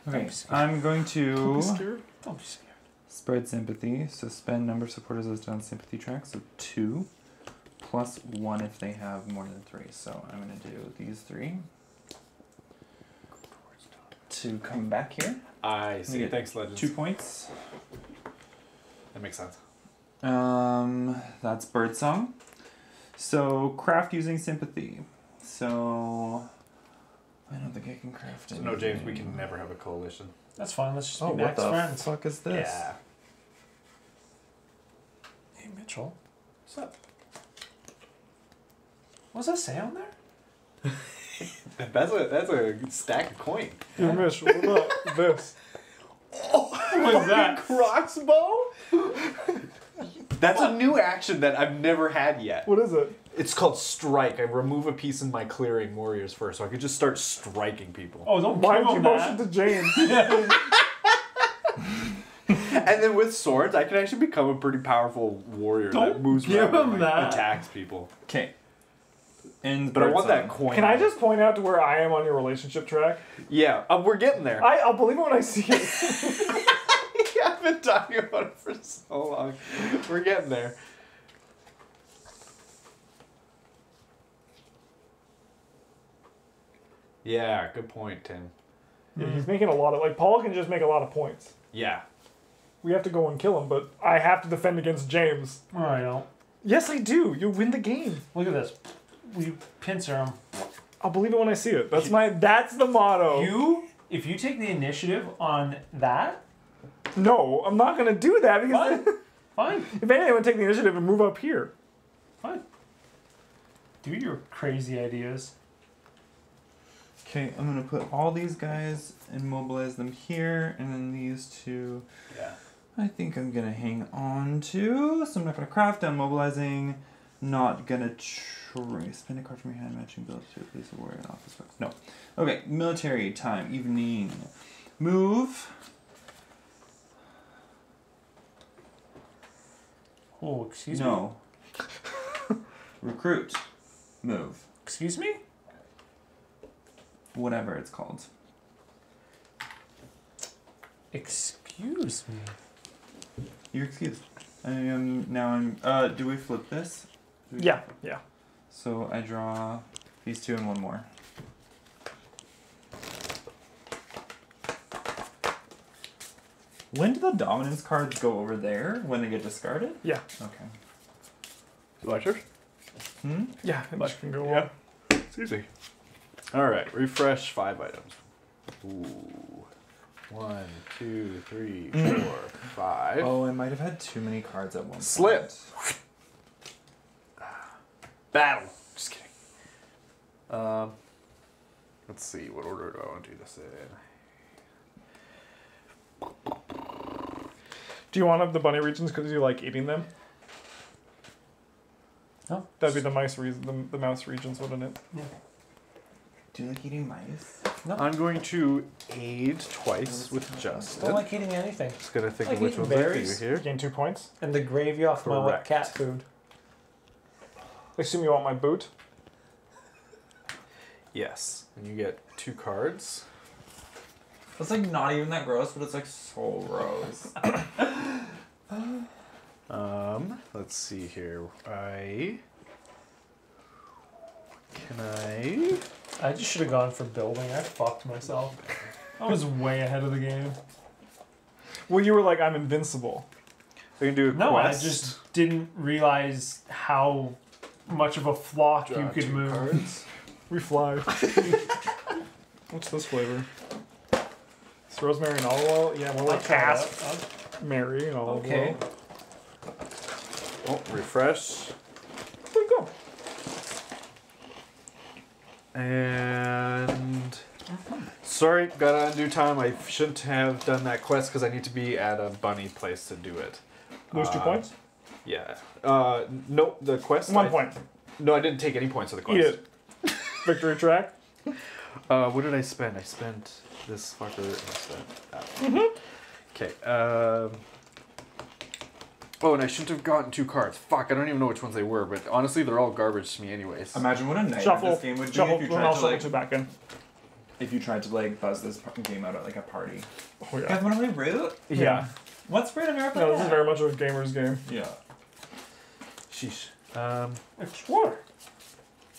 Okay, I'm going to... Don't be scared. Don't be scared. Spread sympathy. So spend number supporters listed on sympathy track. So 2. Plus 1 if they have more than 3. So I'm going to do these 3. To come back here. I see. Thanks, Legends. 2 points. That makes sense. That's Birdsong. So craft using sympathy. So I don't think I can craft anything. So no, James, we can never have a coalition. That's fine. Let's just be max friends. What the fuck is this? Yeah. Hey, Mitchell. What's up? What does that say on there? That's a stack of coin. Hey, Mitchell, what about this? Oh, what is that? Crossbow? That's a new action that I've never had yet. What is it? It's called Strike. I remove a piece in my clearing warriors first, so I could just start striking people. Oh, don't mind you motion to James. And then with swords, I can actually become a pretty powerful warrior that moves around and attacks people. Okay. But I want that coin. Can I just point out to where I am on your relationship track? Yeah, we're getting there. I'll believe it when I see it. I've been talking about it for so long. We're getting there. Yeah, good point, Tim. Yeah, he's making a lot of... Like, Paul can just make a lot of points. Yeah. We have to go and kill him, but I have to defend against James. All right, Al. Yes, I do. You win the game. Look at this. We pincer him. I'll believe it when I see it. That's the motto. If you take the initiative on that... No, I'm not going to do that. Because Fine. If anything, I would take the initiative and move up here. Fine. Do your crazy ideas. Okay, I'm going to put all these guys and mobilize them here, and then these two. Yeah. I think I'm going to hang on to. So I'm not going to craft down mobilizing. Not going to try. Spend a card from your hand matching build to replace a warrior in office. No. Okay, military time, evening. Move. Oh, excuse me? No. Recruit. Move. Excuse me? Whatever it's called. Excuse me? You're excused. Do we flip this? Yeah, yeah. So I draw these two and one more. When do the dominance cards go over there? When they get discarded? Yeah. Okay. Electric? Hmm? Yeah, electric can go over. Yeah. It's easy. All right, refresh 5 items. Ooh. 1, 2, 3, 4, 5. Oh, I might have had too many cards at once. Slip! Battle! Just kidding. Let's see, what order do I want to do this in? Do you want to have the bunny regions because you like eating them? No. That'd be the mice reason, the mouse regions, wouldn't it? Yeah. Do you like eating mice? No. I'm going to aid twice with Justin. I don't like eating anything. Just gonna think of which one's for you here. Gain 2 points. And the gravy off my cat food. I assume you want my boot. Yes. And you get 2 cards. It's like not even that gross, but it's like so gross. Let's see here. I just should have gone for building. I fucked myself. I was way ahead of the game. Well, you were like, I'm invincible. I can do a quest. No, I just didn't realize how much of a flock you could move. Cards. We fly. What's this flavor? It's rosemary and olive oil. Yeah, more like rosemary and olive oil. Oh, refresh. There you go. And sorry, gotta undo time. I shouldn't have done that quest because I need to be at a bunny place to do it. Lose 2 points. Yeah. No, the quest. 1 point. No, I didn't take any points of the quest. Eat it. Victory track. What did I spend? I spent. This fucker instead. Okay. Oh, and I shouldn't have gotten two cards. Fuck, I don't even know which ones they were, but honestly, they're all garbage to me anyways. Imagine what a nightmare this game would be if you tried to, like, back in. If you tried to, like, buzz this game out at, like, a party. Oh, yeah. You guys want to play Root? Yeah. What's Root in America? No, this is very much a gamer's game. Yeah. Sheesh. Explore.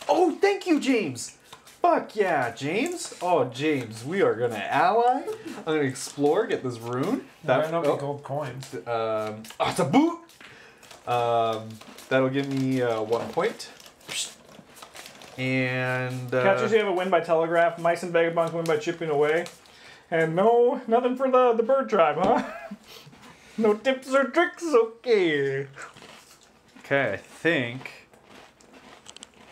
Oh, thank you, James! Fuck yeah, James! Oh, James, we are gonna ally. I'm gonna explore, get this rune. That might not be gold coins. Oh, it's a boot! That'll give me 1 point. And. Catchers, you have a win by telegraph. Mice and vagabonds win by chipping away. And no, nothing for the bird tribe, huh? No tips or tricks, okay. Okay, I think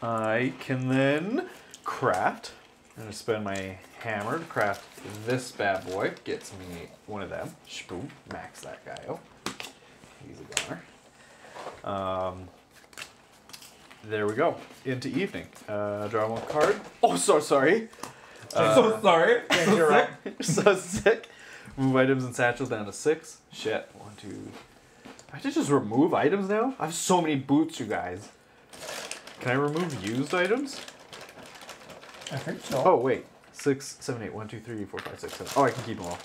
I can then craft. I'm gonna spend my hammer to craft this bad boy. Gets me one of them. Shpoo, max that guy out. He's a goner. There we go. Into evening. Draw one card. Oh, so sorry. So sorry. You're right. So sick. Move items and satchels down to 6. Shit. 1, 2. I should just remove items now? I have so many boots, you guys. Can I remove used items? I think so. Oh, wait. 6, 7, 8, 1, 2, 3, 4, 5, 6, 7. Oh, I can keep them all.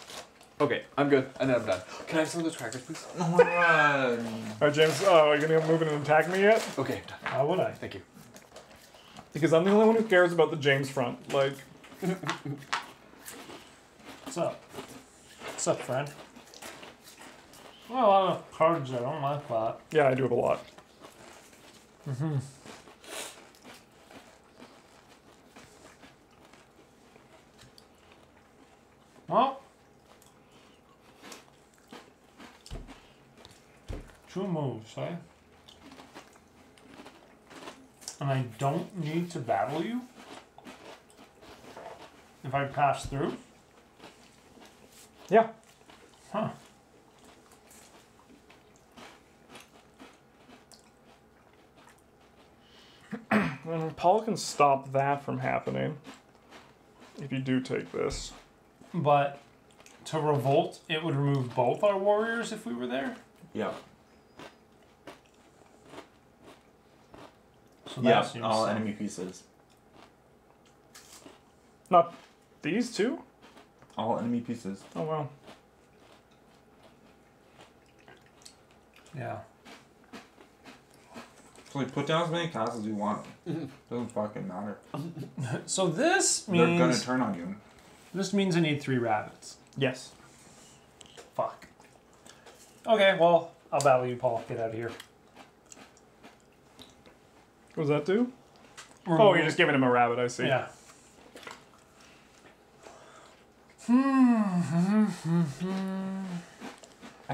Okay, I'm good. And then I'm done. Can I have some of those crackers, please? Oh my god. Alright, James, are you going to move in and attack me yet? Okay, I'm done. How would I? Thank you. Because I'm the only one who cares about the James front. Like. What's up? What's up, friend? I have a lot of cards there, I don't like that. Yeah, I do have a lot. Mm-hmm. Well. 2 moves, eh? And I don't need to battle you? If I pass through? Yeah. Huh. And Paul can stop that from happening if you do take this. But to revolt, it would remove both our warriors if we were there? Yeah. So that's all enemy pieces. Not these two? All enemy pieces. Oh, well. Yeah. So we put down as many classes as we want. Doesn't fucking matter. So this means they're gonna turn on you. This means I need 3 rabbits. Yes. Fuck. Okay, well, I'll battle you, Paul. Get out of here. What does that do? Oh, you're just giving him a rabbit, I see. Yeah. I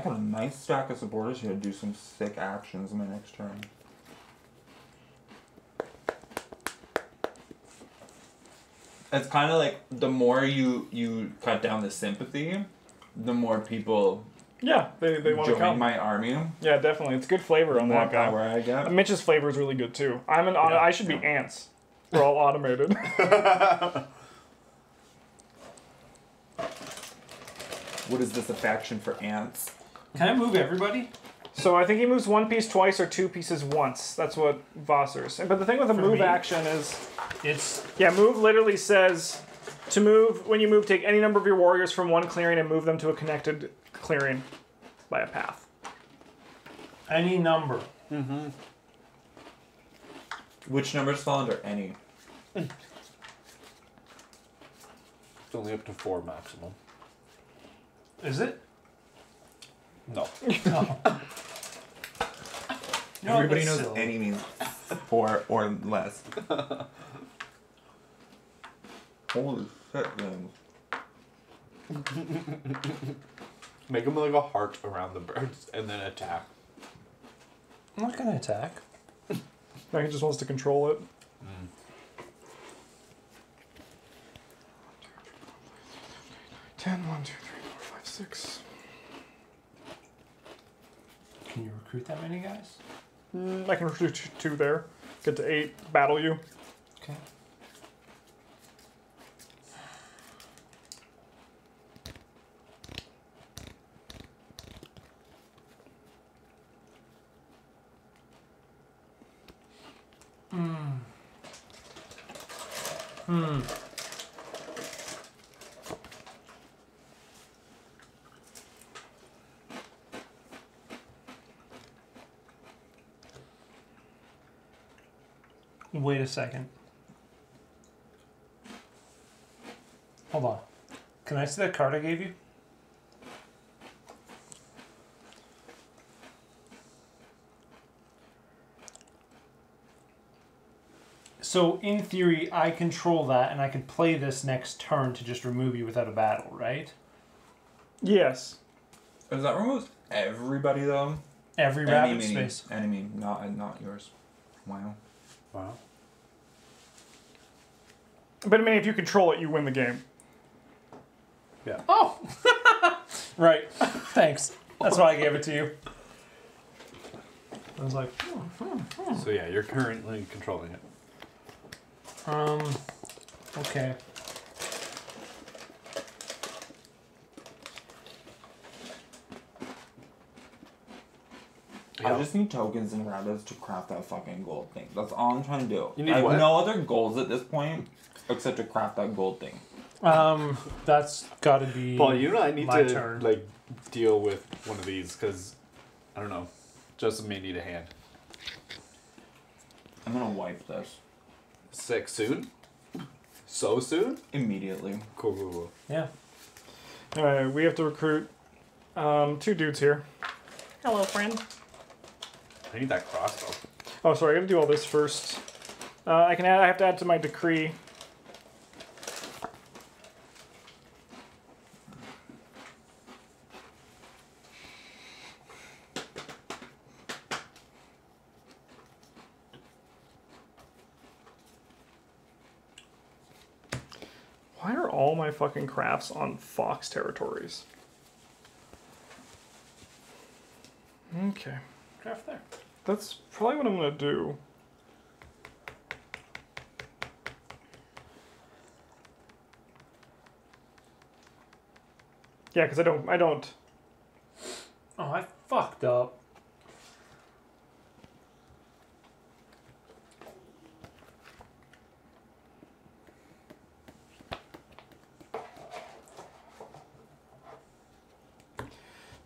got a nice stack of supporters here to do some sick actions in my next turn. It's kind of like the more you cut down the sympathy, the more people. Yeah, they want to join my army. Yeah, definitely. It's good flavor on that guy. More power I get. Mitch's flavor is really good too. I'm an I should be ants. We're all automated. What is this affection for ants? Can I move everybody? So I think he moves 1 piece twice or 2 pieces once. That's what Vossers. But the thing with a move action is, move literally says to move when you move, take any number of your warriors from one clearing and move them to a connected clearing by a path. Any number. Mm-hmm. Which numbers fall under any? It's only up to 4 maximum. Is it? No. Everybody knows silly. Any means 4 or less. Holy shit, man. Make them like a heart around the birds and then attack. I'm not gonna attack. No, he just wants to control it. Mm. Ten, 1, 2, 3, 4, 5, 6. Can you recruit that many guys? I can recruit 2 there. Get to 8, battle you. Okay. Wait a second. Hold on. Can I see that card I gave you? So, in theory, I control that, and I can play this next turn to just remove you without a battle, right? Yes. Does that remove everybody, though? Every rapid space. Enemy, not yours. Wow. Wow. But, I mean, if you control it, you win the game. Yeah. Oh! Right. Thanks. That's why I gave it to you. I was like... So, yeah, you're currently controlling it. Okay. I just need tokens and rabbits to craft that fucking gold thing. That's all I'm trying to do. You need I have no other goals at this point except to craft that gold thing. That's gotta be Paul, you know I need to, turn. Like, deal with one of these, because, I don't know, Justin may need a hand. I'm gonna wipe this. Sick. Soon? So soon? Immediately. Cool, cool, cool. Yeah. Alright, we have to recruit two dudes here. Hello, friend. I need that crossbow. Oh, sorry, I gotta do all this first. I have to add to my decree. Why are all my fucking crafts on fox territories? Okay. Craft there. That's probably what I'm gonna do. Yeah, because I don't. Oh, I fucked up.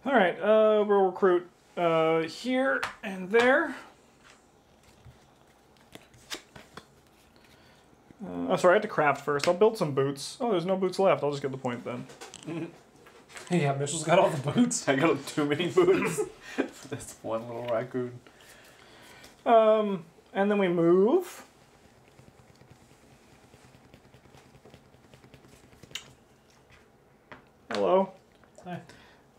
All right, we'll recruit here and there. Oh, sorry, I had to craft first. I'll build some boots. Oh, there's no boots left. I'll just get the point then. Yeah, Mitchell's got all the boots. I got too many boots. That's one little raccoon. And then we move. Hello. Hi.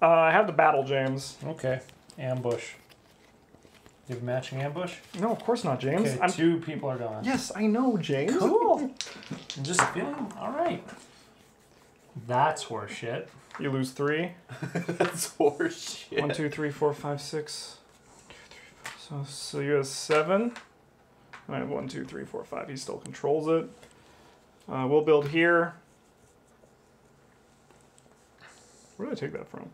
I have the battle, James. Okay. Ambush. You have matching ambush? No, of course not, James. Okay, two people are gone. Yes, I know, James. Cool. Just feeling all right. That's horseshit. You lose three. That's horseshit. 1, 2, 3, 4, 5, 6. 2, 3, 4. So you have 7. I have 1, 2, 3, 4, 5. He still controls it. We'll build here. Where did I take that from?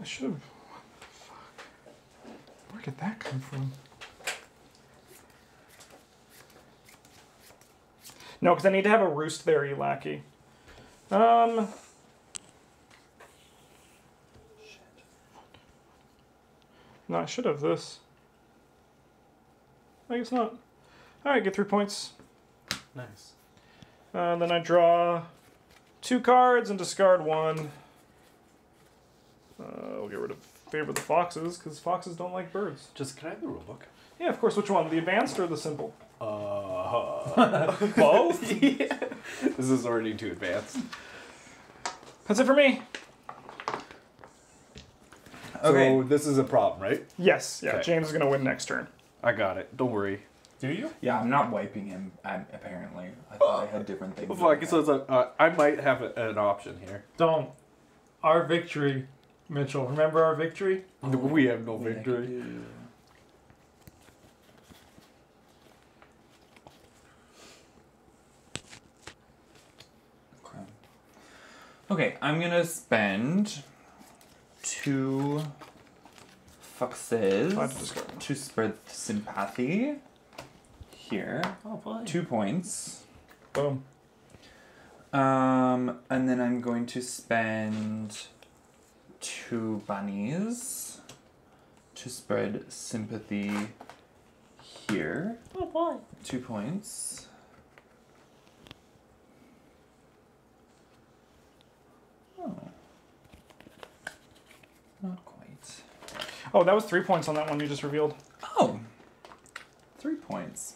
I should have. What the fuck? Where did that come from? No, because I need to have a roost there, you lackey. Shit. No, I should have this. I guess not. All right, get 3 points. Nice. Then I draw 2 cards and discard 1. We'll get rid of favor the foxes, because foxes don't like birds. Just, can I have the rule book? Yeah, of course. Which one? The advanced or the simple? Both? Yeah. This is already too advanced. That's it for me. Okay. So this is a problem, right? Yes. Yeah. Okay. James is going to win next turn. I got it. Don't worry. Do you? Yeah, I'm not wiping him, apparently. I thought I had different things. Like, so it's like, I might have an option here. Don't. Our victory... Mitchell, remember our victory? Oh, we have no victory. Yeah. Okay. Okay, I'm gonna spend 2 foxes to spread sympathy. Here, oh, 2 points. Boom. And then I'm going to spend 2 bunnies to spread sympathy here. Oh boy. 2 points. Oh. Not quite. Oh, that was 3 points on that one you just revealed. Oh. 3 points.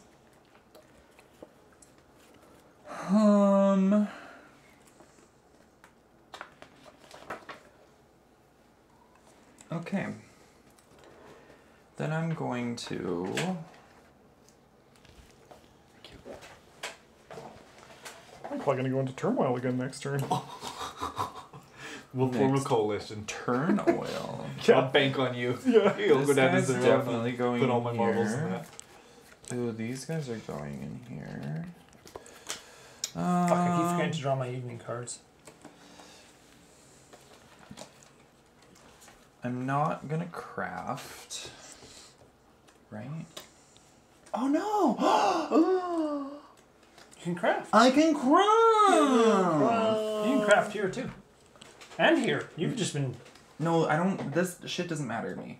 Okay. Then I'm going to I'm probably gonna go into turmoil again next turn. We'll form a coalition. Turn oil. Yeah. I'll bank on you. Yeah. You'll go down to zero. Definitely going put all my marbles in that. Ooh, these guys are going in here. Fuck, I keep forgetting to draw my evening cards. I'm not gonna craft. Right? Oh no! Oh. You can craft. I can craft! You can craft here too. And here. You've just been. No, I don't. This shit doesn't matter to me.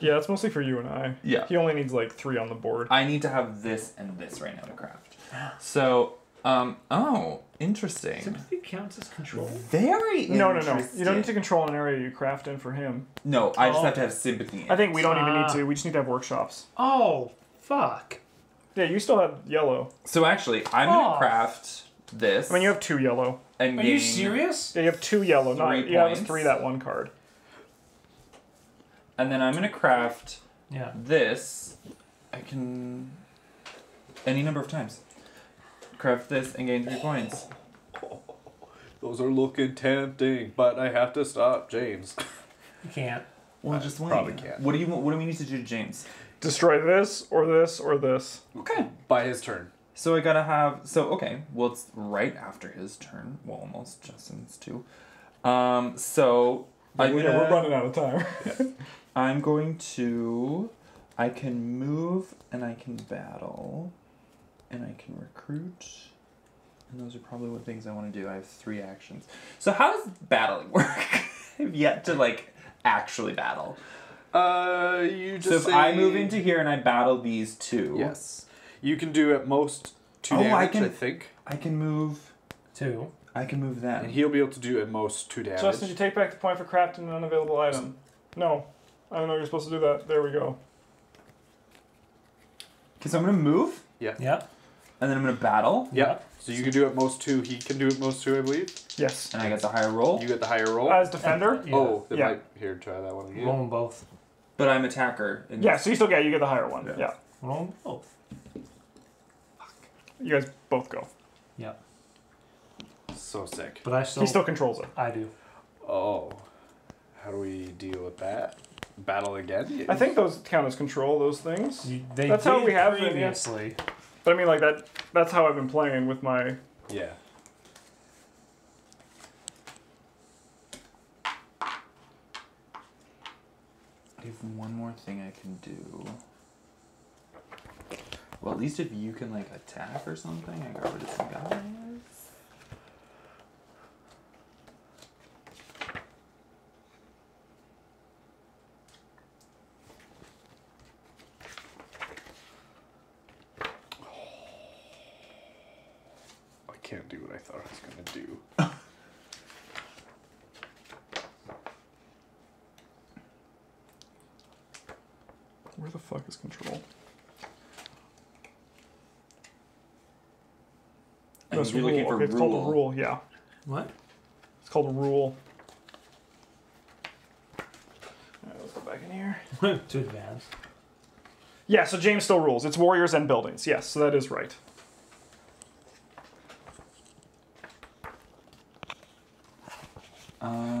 Yeah, it's mostly for you and I. Yeah. He only needs like 3 on the board. I need to have this and this right now to craft. So, oh, interesting. Sympathy counts as control. Very interesting. No, no, no. You don't need to control an area you craft in for him. No, I just have to have sympathy. I think we don't even need to. We just need to have workshops. Oh, fuck. Yeah, you still have yellow. So actually, I'm going to craft this. I mean, you have 2 yellow. And are you serious? Yeah, you have 2 yellow. Not, you have 3 that one card. And then I'm going to craft this. I can any number of times. Craft this and gain 3 points. Those are looking tempting, but I have to stop James. You can't. Well, just one. Probably can't. What do you? What do we need to do, James? Destroy this or this or this. Okay. By his turn. So I gotta have. So okay. Well, it's right after his turn. Well, almost. Justin's too. So I'm gonna, we're running out of time. Yeah. I'm going to. I can move and I can battle. And I can recruit. And those are probably what things I want to do. I have 3 actions. So how does battling work? I've yet to, like, actually battle. You just so if I move into here and I battle these 2. Yes. You can do at most 2 damage, I think. I can move 2. I can move that. And he'll be able to do at most 2 damage. Justin, you take back the point for crafting an unavailable item. No. I don't know you're supposed to do that. There we go. Okay, so I'm going to move. Yeah. Yeah. And then I'm going to battle. Yeah. So you can do at most 2. He can do at most 2, I believe. Yes. And I get the higher roll. You get the higher roll. As defender? Yeah. Oh, they might here try that one again. Roll them both. But I'm attacker. Yeah, so you still get, you get the higher one. Yeah. Roll them both. Fuck. You guys both go. Yeah. So sick. But I still... He still controls it. I do. Oh. How do we deal with that? Battle again? I think those count as control, those things. That's how we have previously. But I mean, like, that's how I've been playing with my... Yeah. I have one more thing I can do. Well, at least if you can, like, attack or something, I got rid of some guys. Can't do what I thought I was going to do. Where the fuck is control? No, it's, rule. Okay, it's called a rule, yeah. What? It's called a rule. Alright, let's go back in here. Too advanced. Yeah, so James still rules. It's warriors and buildings. Yes, so that is right.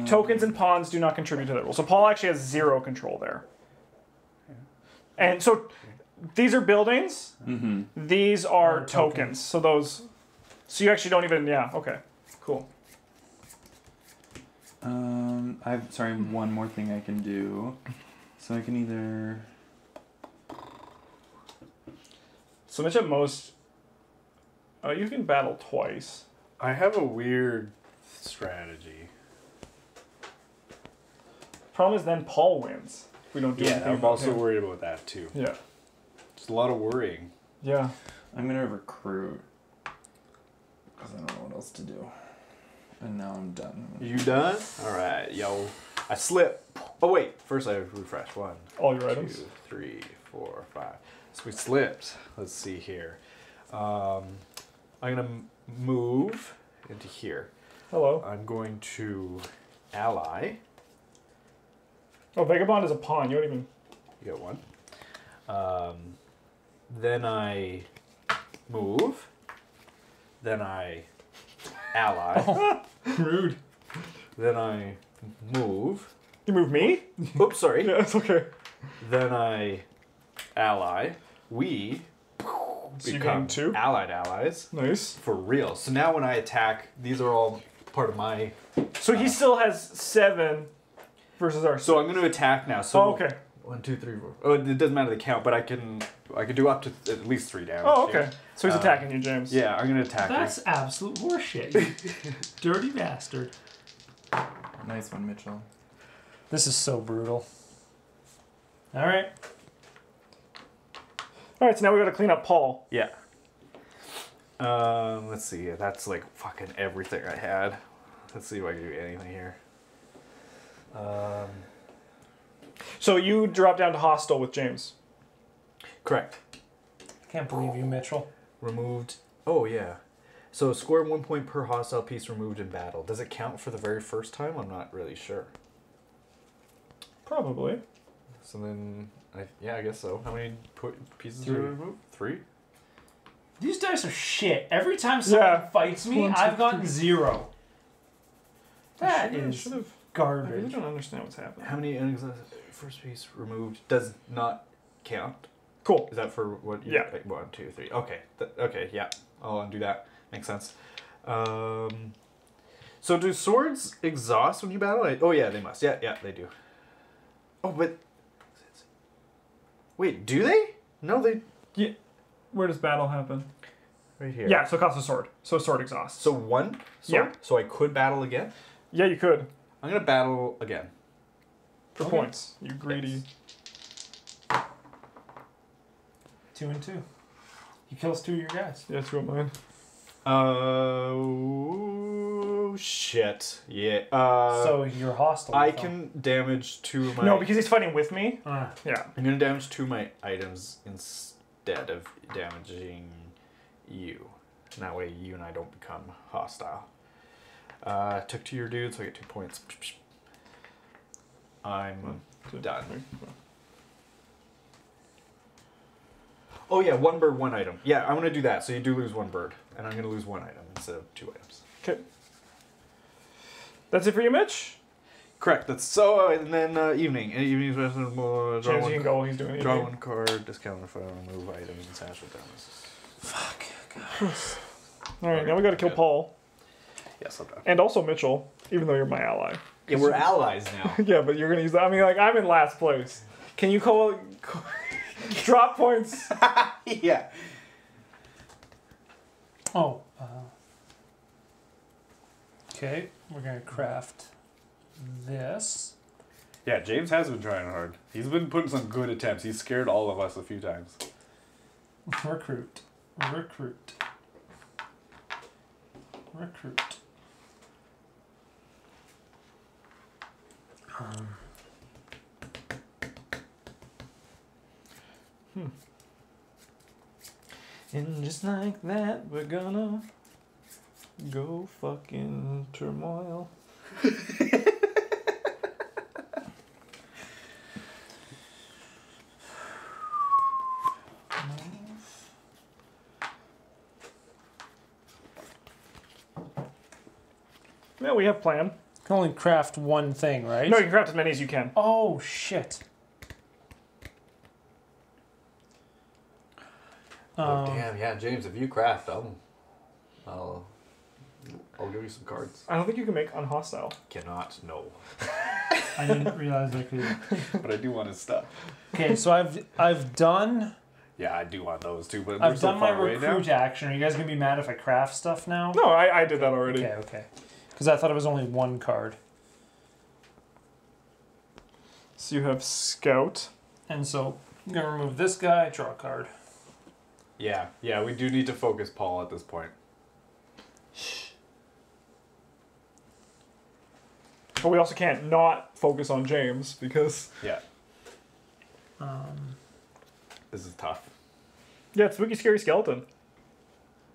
Tokens and pawns do not contribute to that rule. So Paul actually has 0 control there. Yeah. And so these are buildings. Mm-hmm. These are tokens. So those... So you actually don't even... Yeah, okay. Cool. I've sorry, one more thing I can do. So I can either submit at most. Oh, you can battle twice. I have a weird strategy. Problem is, then Paul wins. We don't do anything. I'm also worried about that too. Yeah, it's a lot of worrying. Yeah, I'm gonna recruit because I don't know what else to do. And now I'm done. You done? All right, yo. I slip. Oh wait, first I refresh. One. All your items. 2, 3, 4, 5. So we slipped. Let's see here. I'm gonna move into here. Hello. I'm going to ally. Oh, Vagabond is a pawn. You don't even. You got one. Then I move. Then I ally. Oh, rude. Then I move. You move me? Oops, sorry. Yeah, it's okay. Then I ally. We become two allied allies. Nice. For real. So now when I attack, these are all part of my. So he still has 7 versus our. So I'm going to attack now. So oh, okay. 1, 2, 3, 4. Oh, it doesn't matter the count, but I can do up to at least 3 damage. Oh, okay. Here. So he's attacking you, James. Yeah, I'm gonna attack. That's absolute horseshit. Dirty bastard. Nice one, Mitchell. This is so brutal. All right. All right. So now we got to clean up Paul. Yeah. Let's see. That's like fucking everything I had. Let's see if I can do anything here. So you drop down to hostile with James. Correct. I can't believe you, Mitchell. Removed. Oh, yeah. So score 1 point per hostile piece removed in battle. Does it count for the very first time? I'm not really sure. Probably. So then, I guess so. How many pieces do we remove? 3? These dice are shit. Every time someone fights me, I've gotten 0. That is garbage. I really don't understand what's happening. How many first piece removed does not count? Cool. Is that for what? You pick? 1, 2, 3. Okay. Okay. Yeah. I'll undo that. Makes sense. So do swords exhaust when you battle? Oh yeah, they must. Yeah. Yeah, they do. Oh, but wait, do they? No, they. Yeah. Where does battle happen? Right here. Yeah. So it costs a sword. So sword exhaust. So 1 sword. Yeah. So I could battle again. Yeah, you could. I'm gonna battle again. For points. You greedy. Yes. 2 and 2. He kills 2 of your guys. Yeah, 2 of mine. Oh, shit. Yeah. So you're hostile. I can damage 2 of my... No, because he's fighting with me. Yeah. I'm going to damage 2 of my items instead of damaging you. And that way you and I don't become hostile. Took 2 of your dudes, so I get 2 points. I'm done. Oh yeah, 1 bird, 1 item. Yeah, I'm gonna do that. So you do lose 1 bird, and I'm gonna lose 1 item instead of 2 items. Okay. That's it for you, Mitch. Correct. That's so. And then evening. Evening's rest. James, you can go while he's doing it. Draw 1 card. Discount if I remove items and satchel damages. Fuck, guys. All right, now we gotta kill Paul. Yes, I'm done. And also Mitchell, even though you're my ally. Yeah, we're allies now. Yeah, but you're gonna use. I mean, like I'm in last place. Can you call? Drop points. Yeah. Oh. Okay, we're gonna craft this. Yeah, James has been trying hard. He's been putting some good attempts. He's scared all of us a few times. Recruit. Recruit. Recruit. And just like that, we're gonna go fucking turmoil. Yeah, we have plan. You can only craft 1 thing, right? No, you can craft as many as you can. Oh, shit. Oh damn! Yeah, James, if you craft them, I'll I'll give you some cards. I don't think you can make unhostile. Cannot, no. I didn't realize I could. But I do want his stuff. Okay, so I've done. Yeah, I do want those too, but I've done my recruit action. Are you guys gonna be mad if I craft stuff now? No, I did that already. Okay, okay. Because I thought it was only one card. So you have Scout. And so I'm gonna remove this guy, draw a card. Yeah, yeah, we do need to focus Paul at this point. But we also can't not focus on James because yeah. This is tough. Yeah, it's Spooky Scary Skeleton.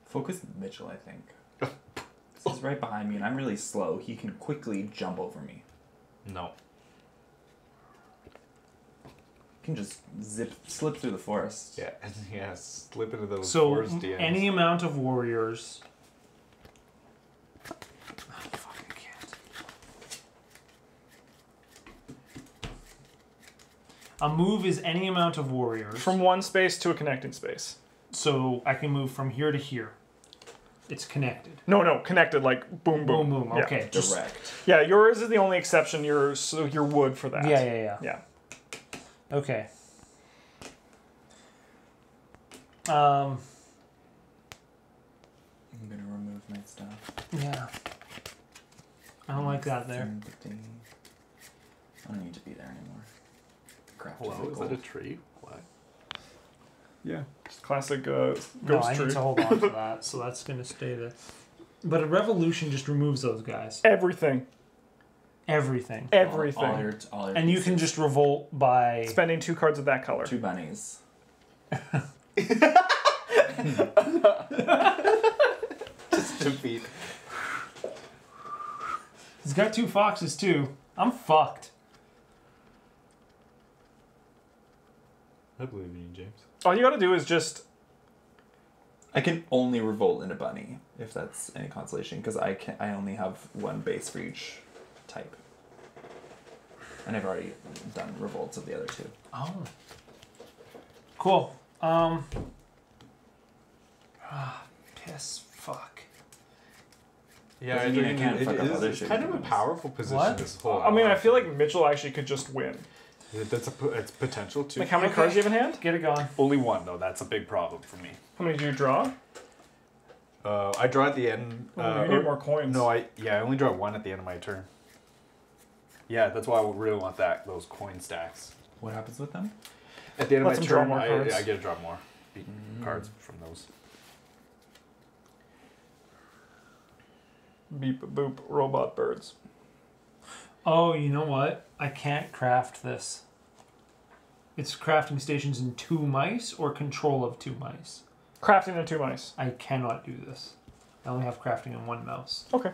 Focus Mitchell, I think. This is right behind me, and I'm really slow. He can quickly jump over me. No. He can just slip through the forest. Yeah, yeah, slip into those forest DMs. So any amount of warriors. A move is any amount of warriors. From one space to a connecting space. So I can move from here to here. It's connected. No, no, connected like boom, boom, boom, boom. Okay, yeah. Direct. Yeah, yours is the only exception. You're wood for that. Yeah, yeah, yeah. Yeah. Okay. I'm gonna remove my stuff. Yeah. I don't like that there. I don't need to be there anymore. Hello, is that a tree? What? Yeah, just classic ghost tree. I need to hold on to that, so that's going to stay there. But a revolution just removes those guys. Everything. Everything. Everything. All your and you can just revolt by... Spending two cards of that color. Two bunnies. Just defeat. He's got two foxes, too. I'm fucked. I believe in you, James. All you gotta do is just... I can only revolt in a bunny, if that's any consolation, because I only have one base for each type. And I've already done revolts of the other two. Oh. Cool. Piss. Fuck. Yeah, I mean, I can't fuck up other shit. It's kind of a powerful position this whole hour. I mean, I feel like Mitchell actually could just win. That's it's potential too. Like how many cards do you have in hand? Get it going. Only one though. That's a big problem for me. How many do you draw? I draw at the end. You need more coins. No, I only draw one at the end of my turn. Yeah, that's why I really want those coin stacks. What happens with them? At the end of my turn, I get to draw more cards from those. Beep boop robot birds. Oh, you know what? I can't craft this. It's crafting stations in two mice or control of two mice. Crafting in two mice. I cannot do this. I only have crafting in one mouse. Okay.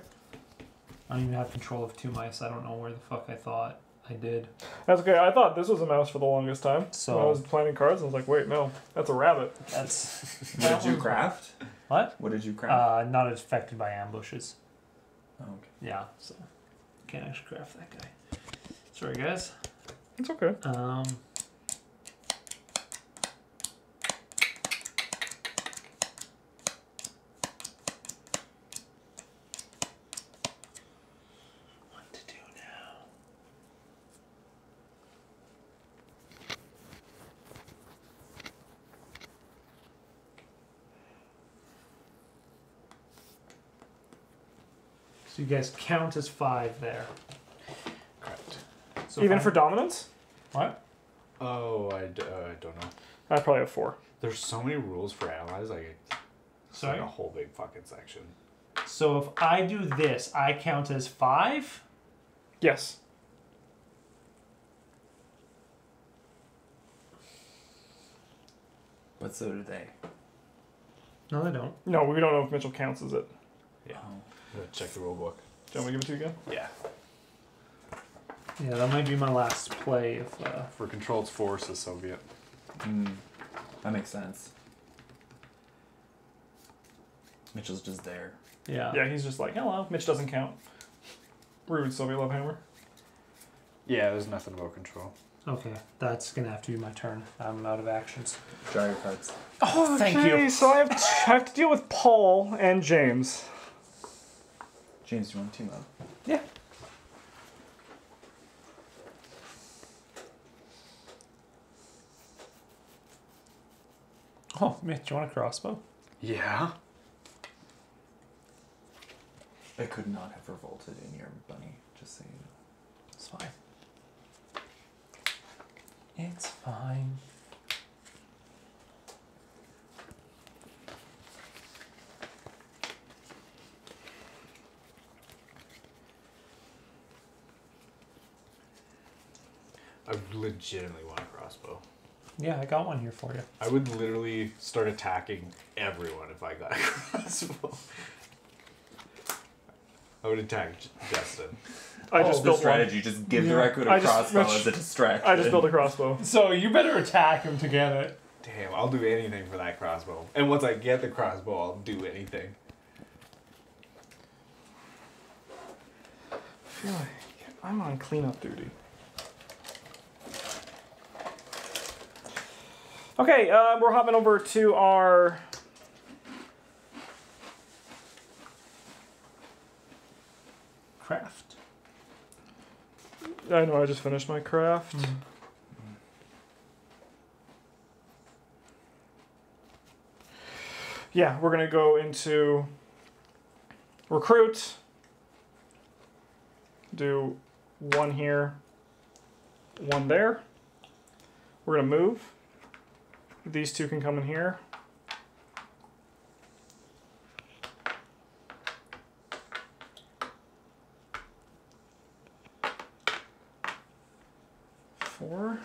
I don't even have control of two mice. I don't know where the fuck I thought I did. That's okay. I thought this was a mouse for the longest time. So when I was planning cards, I was like, wait, no, that's a rabbit. That's. What did you craft? What? What did you craft? Not affected by ambushes. Oh, okay. Yeah. So. Can't actually craft that guy. Sorry, guys. It's okay. What to do now? So you guys count as 5 there. Correct. So even for dominance? What? Oh, I don't know. I probably have 4. There's so many rules for allies. It's like a whole big fucking section. So if I do this, I count as 5? Yes. But so do they. No, they don't. No, we don't know if Mitchell counts as it. Yeah. Oh. Check the rule book. Do you want me to give it to you again? Yeah. Yeah, that might be my last play. If, for control, it's force is Soviet. Mm, that makes sense. Mitchell's just there. Yeah. Yeah, he's just like, hello. Mitch doesn't count. Rude Soviet love hammer. Yeah, there's nothing about control. Okay, that's going to have to be my turn. I'm out of actions. Draw your cards. Oh, thank you. So I have to deal with Paul and James. James, do you want to team up? Yeah. Oh, Mitch, you want a crossbow? Yeah. I could not have revolted in your bunny, just so you know. It's fine. It's fine. I legitimately want a crossbow. Yeah, I got one here for you. I would literally start attacking everyone if I got a crossbow. I would attack Justin. I just built strategy. One. Just give Dereku a crossbow as a distraction. I just built a crossbow. So you better attack him to get it. Damn, I'll do anything for that crossbow. And once I get the crossbow, I'll do anything. I feel like I'm on cleanup duty. Okay, we're hopping over to our craft. I know I just finished my craft. Mm. Yeah, we're gonna go into recruit. Do one here, one there. We're gonna move. These two can come in here. Four.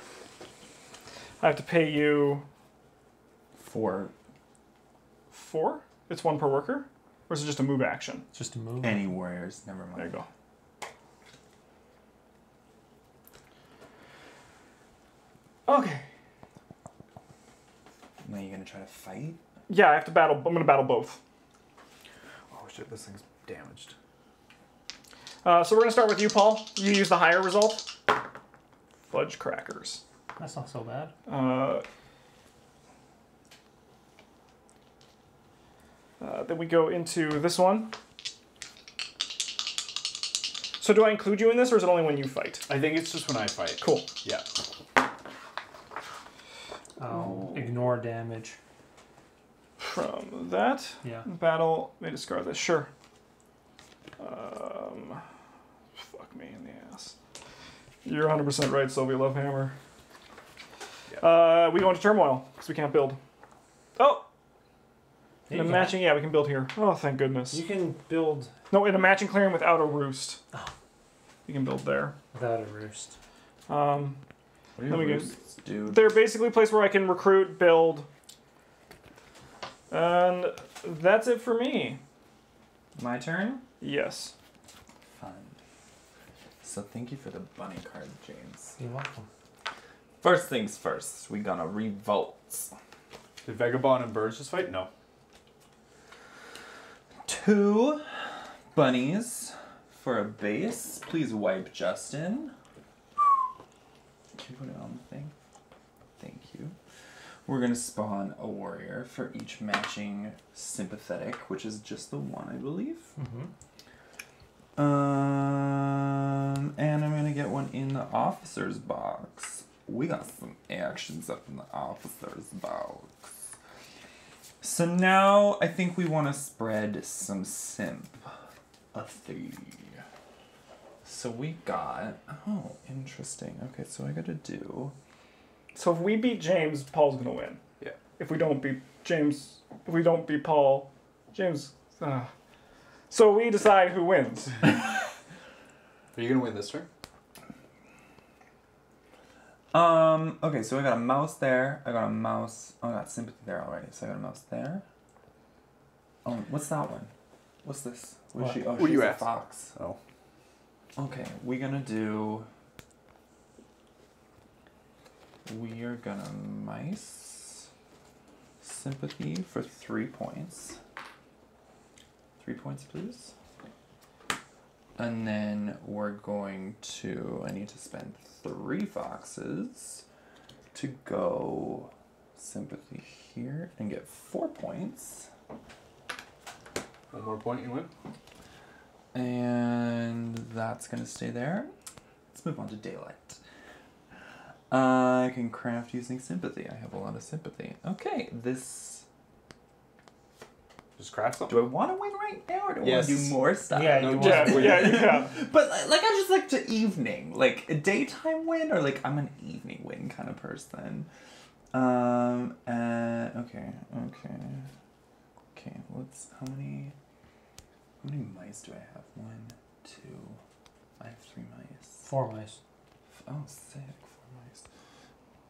I have to pay you... Four. Four? It's one per worker? Or is it just a move action? It's just a move. Any warriors, never mind. There you go. Okay. Now you're gonna try to fight? Yeah, I have to battle. I'm gonna battle both. Oh shit, this thing's damaged. So we're gonna start with you, Paul. You use the higher result. Fudge crackers. That's not so bad. Then we go into this one. So do I include you in this, or is it only when you fight? I think it's just when I fight. Cool. Yeah. Ignore damage. From that? Yeah. Battle, may discard this. Sure. Fuck me in the ass. You're 100% right, Sylvia Lovehammer. Yeah. We go into turmoil, because we can't build. Oh! In a matching, yeah, we can build here. Oh, thank goodness. You can build... No, in a matching clearing without a roost. Oh. You can build there. Without a roost. What are your roosts, dude? They're basically a place where I can recruit, build. And that's it for me. My turn? Yes. Fun. So thank you for the bunny card, James. You're welcome. First things first, we gonna revolt. Did Vagabond and Birds just fight? No. Two bunnies for a base. Please wipe Justin. Can you put it on the thing? Thank you. We're going to spawn a warrior for each matching sympathetic, which is just the one, I believe. Mm-hmm. And I'm going to get one in the officer's box. We got some actions up in the officer's box. So now I think we want to spread some simp. A thing. So we got... Oh, interesting. Okay, so I got to do... So if we beat James, Paul's going to win. Yeah. If we don't beat James... If we don't beat Paul... James... So we decide who wins. Are you going to win this turn? Okay, so I got a mouse there. I got a mouse... Oh, I got sympathy there already. So I got a mouse there. Oh, what's that one? What's this? What? She, oh, she's you a ask? Fox. Oh. Okay, we're gonna do... We are gonna mice sympathy for 3 points. 3 points, please. And then we're going to... I need to spend 3 foxes to go sympathy here and get 4 points. 1 more point, you win. And that's going to stay there. Let's move on to Daylight. I can craft using sympathy. I have a lot of sympathy. Okay, this... Just craft something. Do I want to win right now, or do I want to do more stuff? Yeah, no, you can. But, like, I just like to evening. Like, a daytime win, or, like, I'm an evening win kind of person. Okay, let's... How many mice do I have? 1, 2... I have 3 mice. 4 mice. Oh, sick. 4 mice.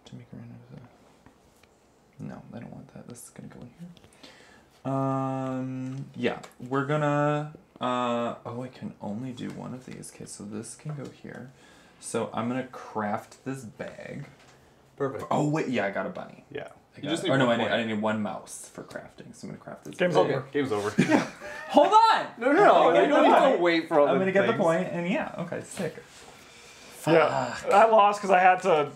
To make a random... No, I don't want that. This is gonna go in here. Yeah. We're gonna... oh, I can only do one of these. Okay, so this can go here. So I'm gonna craft this bag. Perfect. Oh, wait. Yeah, I got a bunny. Yeah. I need one mouse for crafting, so I'm going to craft this. Game's over. Yeah. Hold on! No, you don't need to wait for all I'm going to get the point, and yeah, okay, sick. Fuck. Yeah, I lost because I had to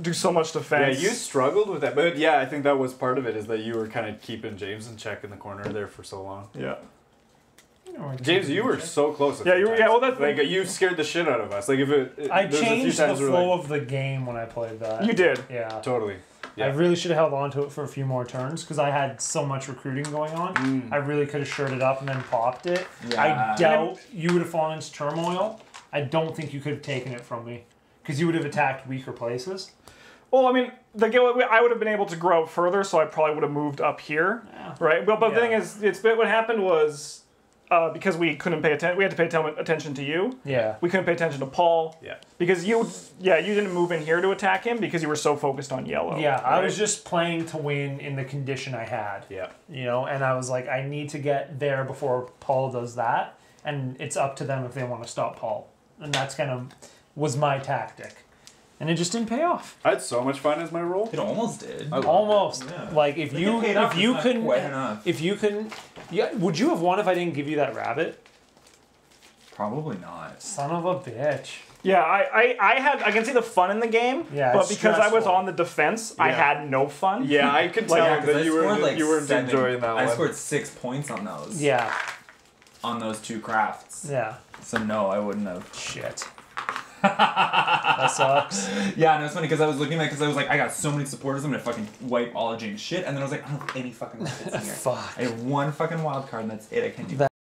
do so much defense. Yeah, you struggled with that, but yeah, I think that was part of it, is that you were kind of keeping James in check in the corner there for so long. Yeah. James, you were so close. Yeah, you were. Yeah, well, that's like you scared the shit out of us. Like if it I changed the flow of the game when I played that. You did. Yeah. Totally. Yeah. I really should have held on to it for a few more turns because I had so much recruiting going on. Mm. I really could have shirted up and then popped it. Yeah. I doubt you would have fallen into turmoil. I don't think you could have taken it from me because you would have attacked weaker places. Well, I mean, I would have been able to grow further, so I probably would have moved up here, right? But the thing is, what happened was because we couldn't pay attention. We had to pay attention to you. Yeah. We couldn't pay attention to Paul. Yeah. Because you didn't move in here to attack him because you were so focused on yellow. Yeah, right? I was just playing to win in the condition I had. Yeah. You know, and I was like, I need to get there before Paul does that, and it's up to them if they want to stop Paul, and that's kind of was my tactic, and it just didn't pay off. I had so much fun as my role. It almost did. Yeah. Like if you couldn't. Yeah, would you have won if I didn't give you that rabbit? Probably not. Son of a bitch. Yeah, I can see the fun in the game, but because stressful. I was on the defense, I had no fun. Yeah, I could tell that you weren't enjoying that one. I scored 6 points on those. Yeah. On those 2 crafts. Yeah. So no, I wouldn't have. Shit. That sucks. Yeah, no, it's funny because I was looking at it because I was like, I got so many supporters, I'm gonna fucking wipe all of James' shit, and then I was like, I don't have any fucking rabbits in here. Fuck. I have 1 fucking wild card, and that's it. I can't do that.